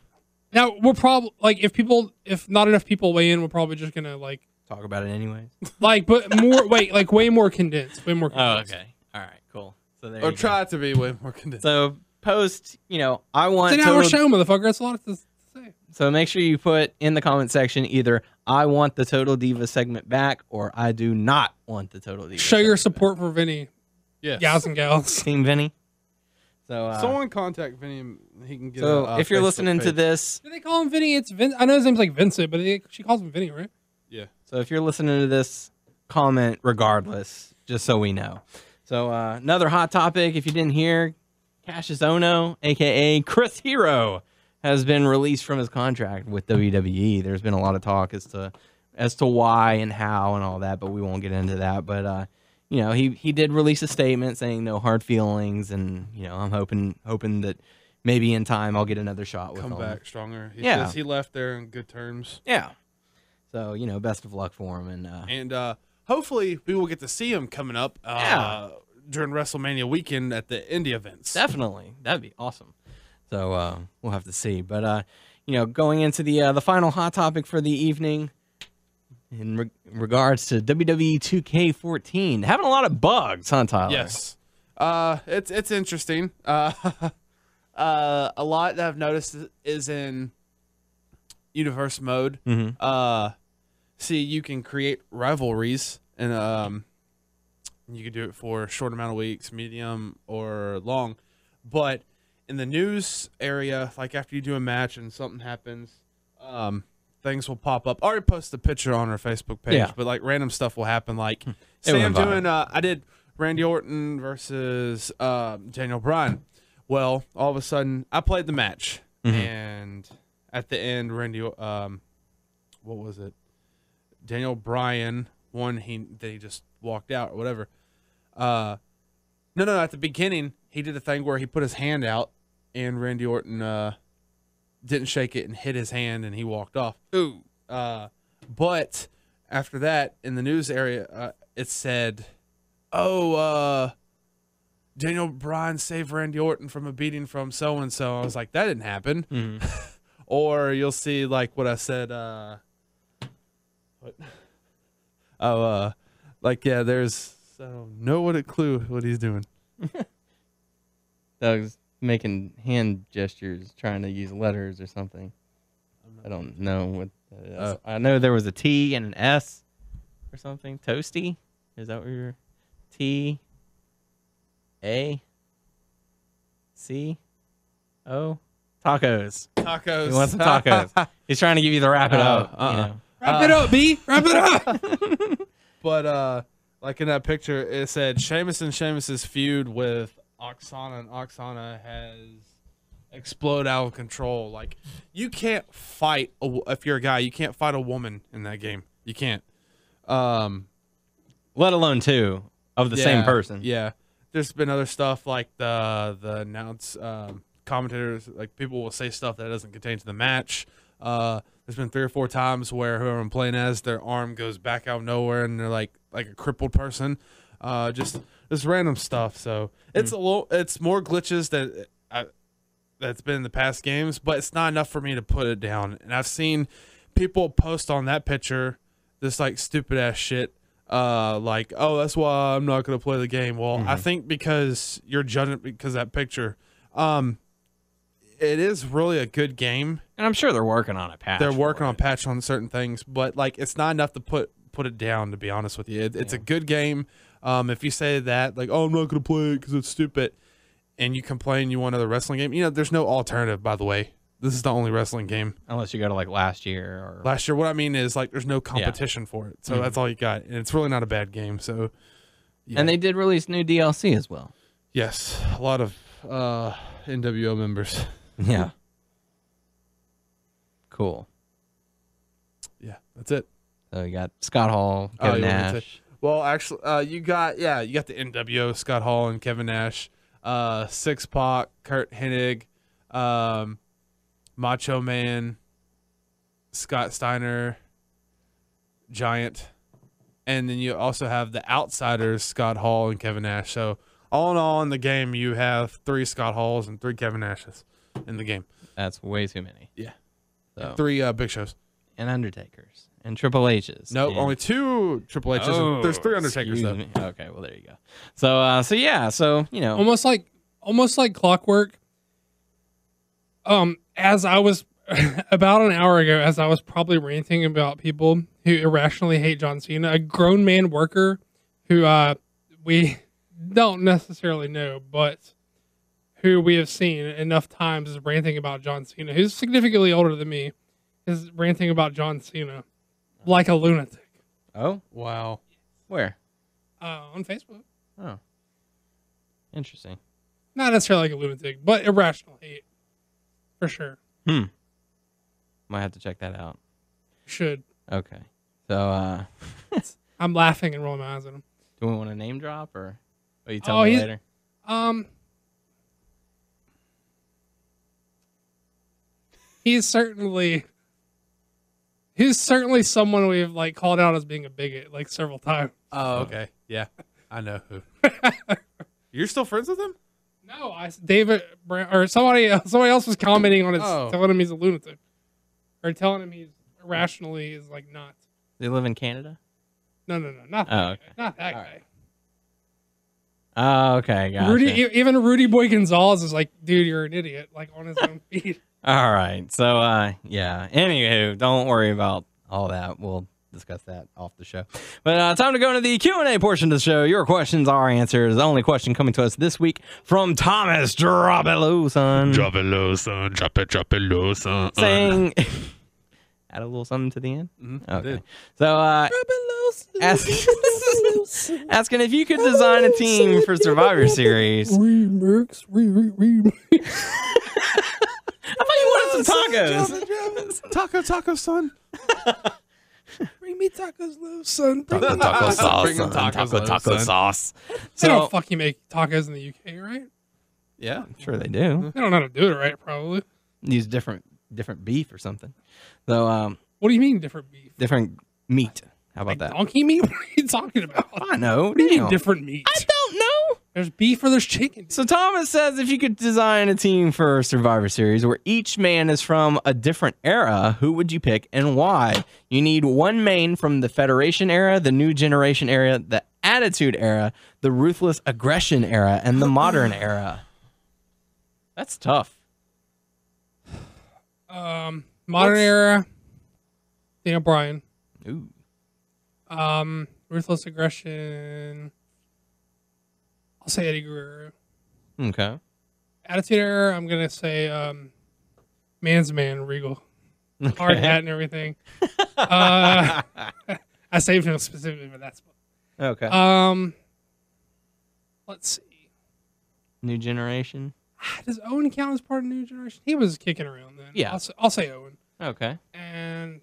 now we're probably like, if not enough people weigh in, we're probably just gonna like talk about it anyways. Like, but more like way more condensed. Way more condensed. Oh, okay. All right. Cool. So there or try to be way more condensed. So post, you know, I want to. It's an hour show, motherfucker. That's a lot to say. So make sure you put in the comment section either I want the Total Diva segment back, or I do not want the Total Diva. Show your support for Vinny. Yes. Gals and gals. Team Vinny. So someone contact Vinny and he can get. So if you're listening to this, do they call him Vinny? It's Vin. I know his name's like Vincent, but she calls him Vinny, right? Yeah. So if you're listening to this, comment regardless, just so we know. So another hot topic, if you didn't hear, Cassius Ohno, a.k.a. Chris Hero, has been released from his contract with WWE. There's been a lot of talk as to why and how and all that, but we won't get into that. But, you know, he did release a statement saying no hard feelings, and, you know, I'm hoping that maybe in time I'll get another shot with him. Come back stronger. He says he left there in good terms. Yeah. So, you know, best of luck for him. And hopefully, we will get to see him coming up during WrestleMania weekend at the indie events. Definitely. That'd be awesome. So we'll have to see. But, you know, going into the final hot topic for the evening in regards to WWE 2K14. Having a lot of bugs, huh, Tyler? Yes. It's interesting. A lot that I've noticed is in universe mode. Mm-hmm. See, you can create rivalries, and you can do it for a short amount of weeks, medium, or long. But in the news area, like after you do a match and something happens, things will pop up. I already posted a picture on our Facebook page, but like random stuff will happen. Like, say I'm doing, I did Randy Orton versus Daniel Bryan. Well, all of a sudden, I played the match, and at the end, Randy, what was it? Daniel Bryan won. He just walked out or whatever. No, at the beginning, he did a thing where he put his hand out, and Randy Orton didn't shake it and hit his hand, and he walked off. Ooh. But after that, in the news area, it said, Daniel Bryan saved Randy Orton from a beating from so-and-so. I was like, that didn't happen. Mm. Or you'll see, like, what I said, I don't know what he's doing. Doug's making hand gestures, trying to use letters or something. I don't know what that is. I know there was a T and an S or something. Toasty? Is that what you're... T. A. C. O. Tacos. Tacos. He wants some tacos. He's trying to give you the wrap it up, you know. Wrap it up, B. Wrap it up. But like in that picture, it said Sheamus and Sheamus's feud with Oksana, and Oksana has exploded out of control. Like, you can't fight if you're a guy, you can't fight a woman in that game. You can't. Let alone two of the same person. Yeah. There's been other stuff like the announce commentators, like people will say stuff that doesn't contain to the match. There's been 3 or 4 times where whoever I'm playing as, their arm goes back out of nowhere and they're like a crippled person. Just this random stuff. So it's a little, it's more glitches that that's been in the past games, but it's not enough for me to put it down. And I've seen people post on that picture this like stupid ass shit. Like, oh, that's why I'm not going to play the game. Well, I think because you're judging it because of that picture. It is really a good game. And I'm sure they're working on a patch. They're working on a patch on certain things, but like it's not enough to put it down, to be honest with you. It's a good game. If you say that, like, oh, I'm not going to play it because it's stupid, and you complain you want another wrestling game, you know, there's no alternative, by the way. This is the only wrestling game. Unless you go to like last year or what I mean is like there's no competition for it. So that's all you got. And it's really not a bad game. So And they did release new DLC as well. Yes. A lot of NWO members. Yeah. Cool. Yeah, that's it. So you got Scott Hall, Kevin Nash. Well, actually you got you got the NWO, Scott Hall and Kevin Nash, Six-Pac, Kurt Hennig, Macho Man, Scott Steiner, Giant, and then you also have the Outsiders, Scott Hall and Kevin Nash. So all in all in the game, you have 3 Scott Halls and 3 Kevin Nashes in the game. That's way too many. Yeah. So. 3 Big Shows. And Undertakers. And Triple H's. No, only 2 Triple H's. Oh, and there's 3 Undertakers, though. Okay, well, there you go. So, so, you know. Almost like clockwork. As I was about an hour ago, as I was probably ranting about people who irrationally hate John Cena, a grown man worker who we don't necessarily know, but who we have seen enough times is ranting about John Cena, who's significantly older than me, is ranting about John Cena like a lunatic. Oh, wow. Where? On Facebook. Oh, interesting. Not necessarily like a lunatic, but irrational hate. For sure. Might have to check that out. Should. Okay. So, I'm laughing and rolling my eyes at him. Do we want to name drop or will you tell me later? He's certainly someone we've like called out as being a bigot like several times. Oh, okay. Yeah. I know who. You're still friends with him? No, David or somebody else was commenting on it, telling him he's a lunatic, or telling him he's irrationally is like not. They live in Canada. No, not that guy. Not that guy. Right. Oh, okay, gotcha. Even Rudy Boy Gonzalez is like, dude, you're an idiot, like on his own feet. All right, so yeah. Anywho, don't worry about all that. We'll discuss that off the show, but time to go into the Q&A portion of the show. Your questions, our answers. The only question coming to us this week from Thomas. Drop it low, son. Drop it low, son. Drop it low, son. Saying, add a little something to the end. Okay. So, asking if you could design a team for Survivor Series. Remix. I thought you wanted some tacos. Taco, son. Bring me tacos, little son. Bring them taco sauce. Bring them taco sauce. They don't fucking make tacos in the UK, right? Yeah, I'm sure they do. They don't know how to do it right, probably. Use different beef or something. So, what do you mean different beef? Different meat. How about that? Donkey meat? What are you talking about? I know. What do you mean different meat? I don't know. There's beef or there's chicken. So Thomas says if you could design a team for Survivor Series where each man is from a different era, who would you pick and why? You need one main from the Federation era, the New Generation era, the Attitude era, the Ruthless Aggression era, and the Modern era. That's tough. Modern era, Daniel Bryan. Ooh. Ruthless Aggression... I'll say Eddie Guerrero. Okay. Attitude error, I'm going to say man's man, Regal. Okay. Hard hat and everything. I saved him specifically for that spot. Okay. Let's see. New Generation. Does Owen count as part of New Generation? He was kicking around then. Yeah. I'll say Owen. Okay. And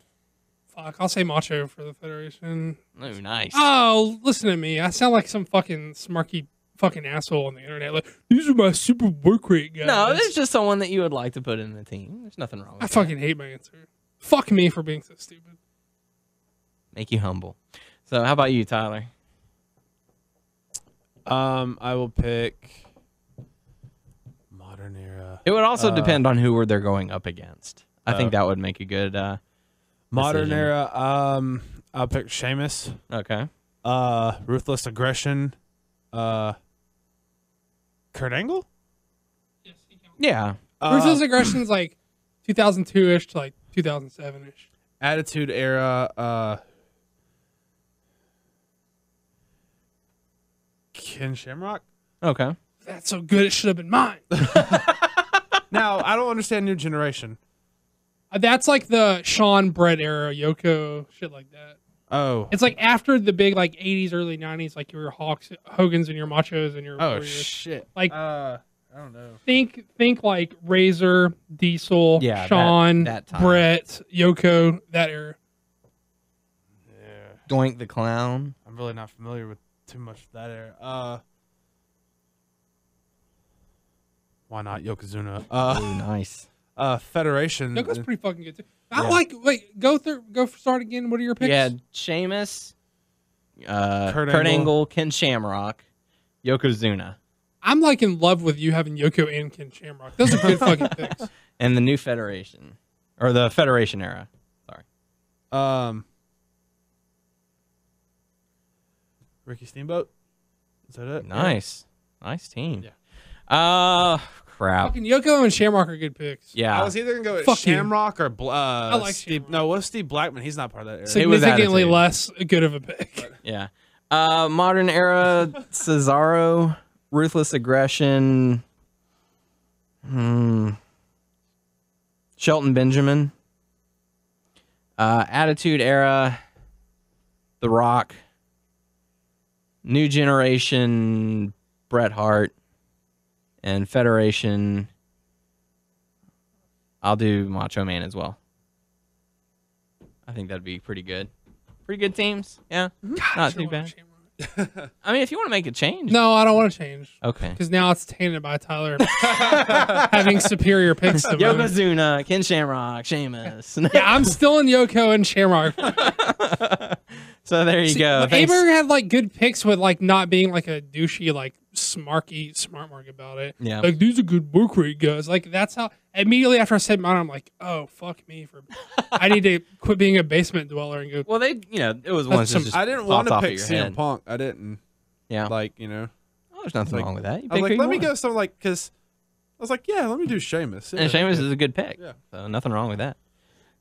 fuck, I'll say Macho for the Federation. Oh, nice. Oh, listen to me. I sound like some fucking smarky fucking asshole on the internet. Like, these are my super work rate guys. No, there's just someone that you would like to put in the team. There's nothing wrong with that. I fucking hate my answer. Fuck me for being so stupid. Make you humble. So, how about you, Tyler? I will pick Modern Era. It would also depend on who they're going up against. I think that would make a good Modern decision. Era. I'll pick Sheamus. Okay. Ruthless Aggression. Kurt Angle? Yes, he can. Yeah. Ruthless Aggression's like 2002-ish to like 2007-ish. Attitude Era. Ken Shamrock? Okay. That's so good, it should have been mine. Now, I don't understand New Generation. That's like the Sean Brett era, Yoko, shit like that. Oh. It's like after the big like 80s, early 90s, like your Hogans and your Machos and your Warriors. Shit. Like I don't know. Think like Razor, Diesel, Sean, that Brett, Yoko, that era. Yeah. Doink the Clown. I'm really not familiar with too much of that era. Why not Yokozuna? Ooh, nice. Federation. Yoko's pretty fucking good too. Wait, start again. What are your picks? Yeah, Sheamus, Kurt Angle, Ken Shamrock, Yokozuna. I'm like in love with you having Yoko and Ken Shamrock. Those are good fucking picks. And the new Federation. Or the Federation era. Sorry. Ricky Steamboat. Is that it? Nice. Yeah. Nice team. Yeah. Crap. Fucking Yoko and Shamrock are good picks. Yeah. I was either going to go with Shamrock or I like Steve. Shamrock. No, what's Steve Blackman? He's not part of that era. Significantly less good of a pick. Yeah. Modern Era, Cesaro, Ruthless Aggression, Shelton Benjamin, Attitude Era, The Rock, New Generation, Bret Hart, and Federation, I'll do Macho Man as well. I think that'd be pretty good. Pretty good teams, yeah. God, not too bad. I mean, if you want to make a change. No, I don't want to change. Okay. Because now it's tainted by Tyler having superior picks to Yokozuna, Ken Shamrock, Sheamus. Yeah, I'm still in Yoko and Shamrock. So there you go. Aver had like good picks with like not being like a douchey like smarky smart mark about it. Yeah, like these are good work rate guys. Like that's how immediately after I said mine, I'm like, oh fuck me for. I need to quit being a basement dweller and go. Well, they it was one. I didn't want to pick CM Punk. I didn't. Yeah, like oh, there's nothing wrong with that. I was like, let me go something like because I was like, yeah, let me do Sheamus. And Sheamus is a good pick. Yeah, so nothing wrong with that.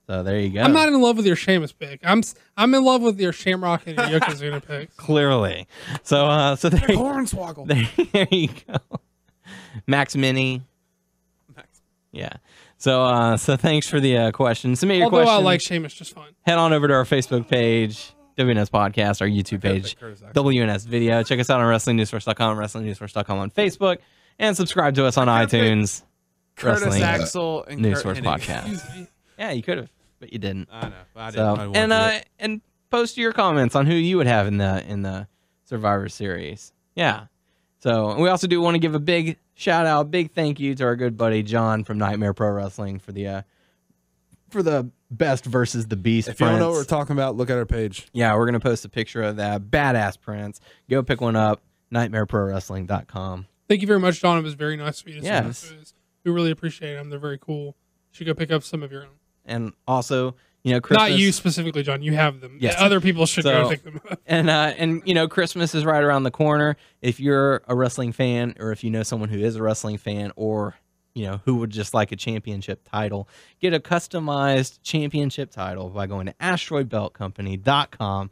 So there you go. I'm not in love with your Sheamus pick. I'm in love with your Shamrock and your Yokozuna pick. Clearly. So so there you go. There you go. Max Mini. Max. Yeah. So so thanks for the question. Submit your question. I like Sheamus just fine. Head on over to our Facebook page, WNS Podcast, our YouTube page, WNS Video. Check us out on WrestlingNewsSource.com, WrestlingNewsSource.com on Facebook, and subscribe to us on iTunes. Curtis Axel and News Source Podcast. Yeah, you could have, but you didn't. I know. I didn't. So, and post your comments on who you would have in the Survivor Series. Yeah. So and we also do want to give a big shout out, big thank you to our good buddy John from Nightmare Pro Wrestling for the best versus the beast. If you don't know what we're talking about, look at our page. Yeah, we're gonna post a picture of that badass prints. Go pick one up. NightmareProWrestling.com. Thank you very much, John. It was very nice of you to see those. We really appreciate them. They're very cool. You should go pick up some of your own. And also, Christmas. Not you specifically, John. You have them. Yes. Other people should go pick them up. And Christmas is right around the corner. If you're a wrestling fan, or if you know someone who is a wrestling fan, or who would just like a championship title, get a customized championship title by going to asteroidbeltcompany.com.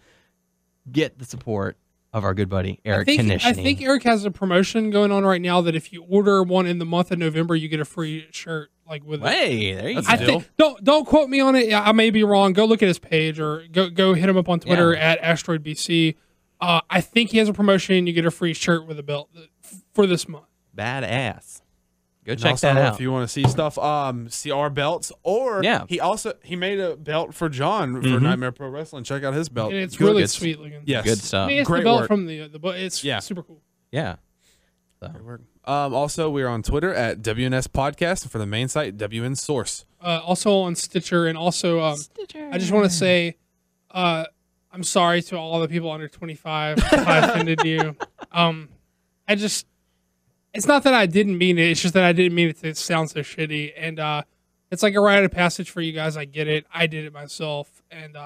Get the support of our good buddy Eric Conditioning. I think Eric has a promotion going on right now that if you order one in the month of November, you get a free shirt. Like with Hey, there you go. Don't quote me on it. I may be wrong. Go look at his page or go hit him up on Twitter at AsteroidBC. I think he has a promotion. You get a free shirt with a belt for this month. Badass. Go check that out if you want to see stuff. See our belts, or he made a belt for John for Nightmare Pro Wrestling. Check out his belt. And it's really sweet looking. Yes, good stuff. I mean, it's great belt from the it's super cool. Yeah. So. Great work. Also, we are on Twitter at WNS Podcast and for the main site WN Source. Also on Stitcher and also Stitcher. I just want to say, I'm sorry to all the people under 25 if I offended you. It's not that I didn't mean it. It's just that I didn't mean it to sound so shitty. And it's like a rite of passage for you guys. I get it. I did it myself. And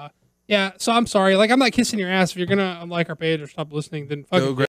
so I'm sorry. Like, I'm not kissing your ass. If you're going to unlike our page or stop listening, then fucking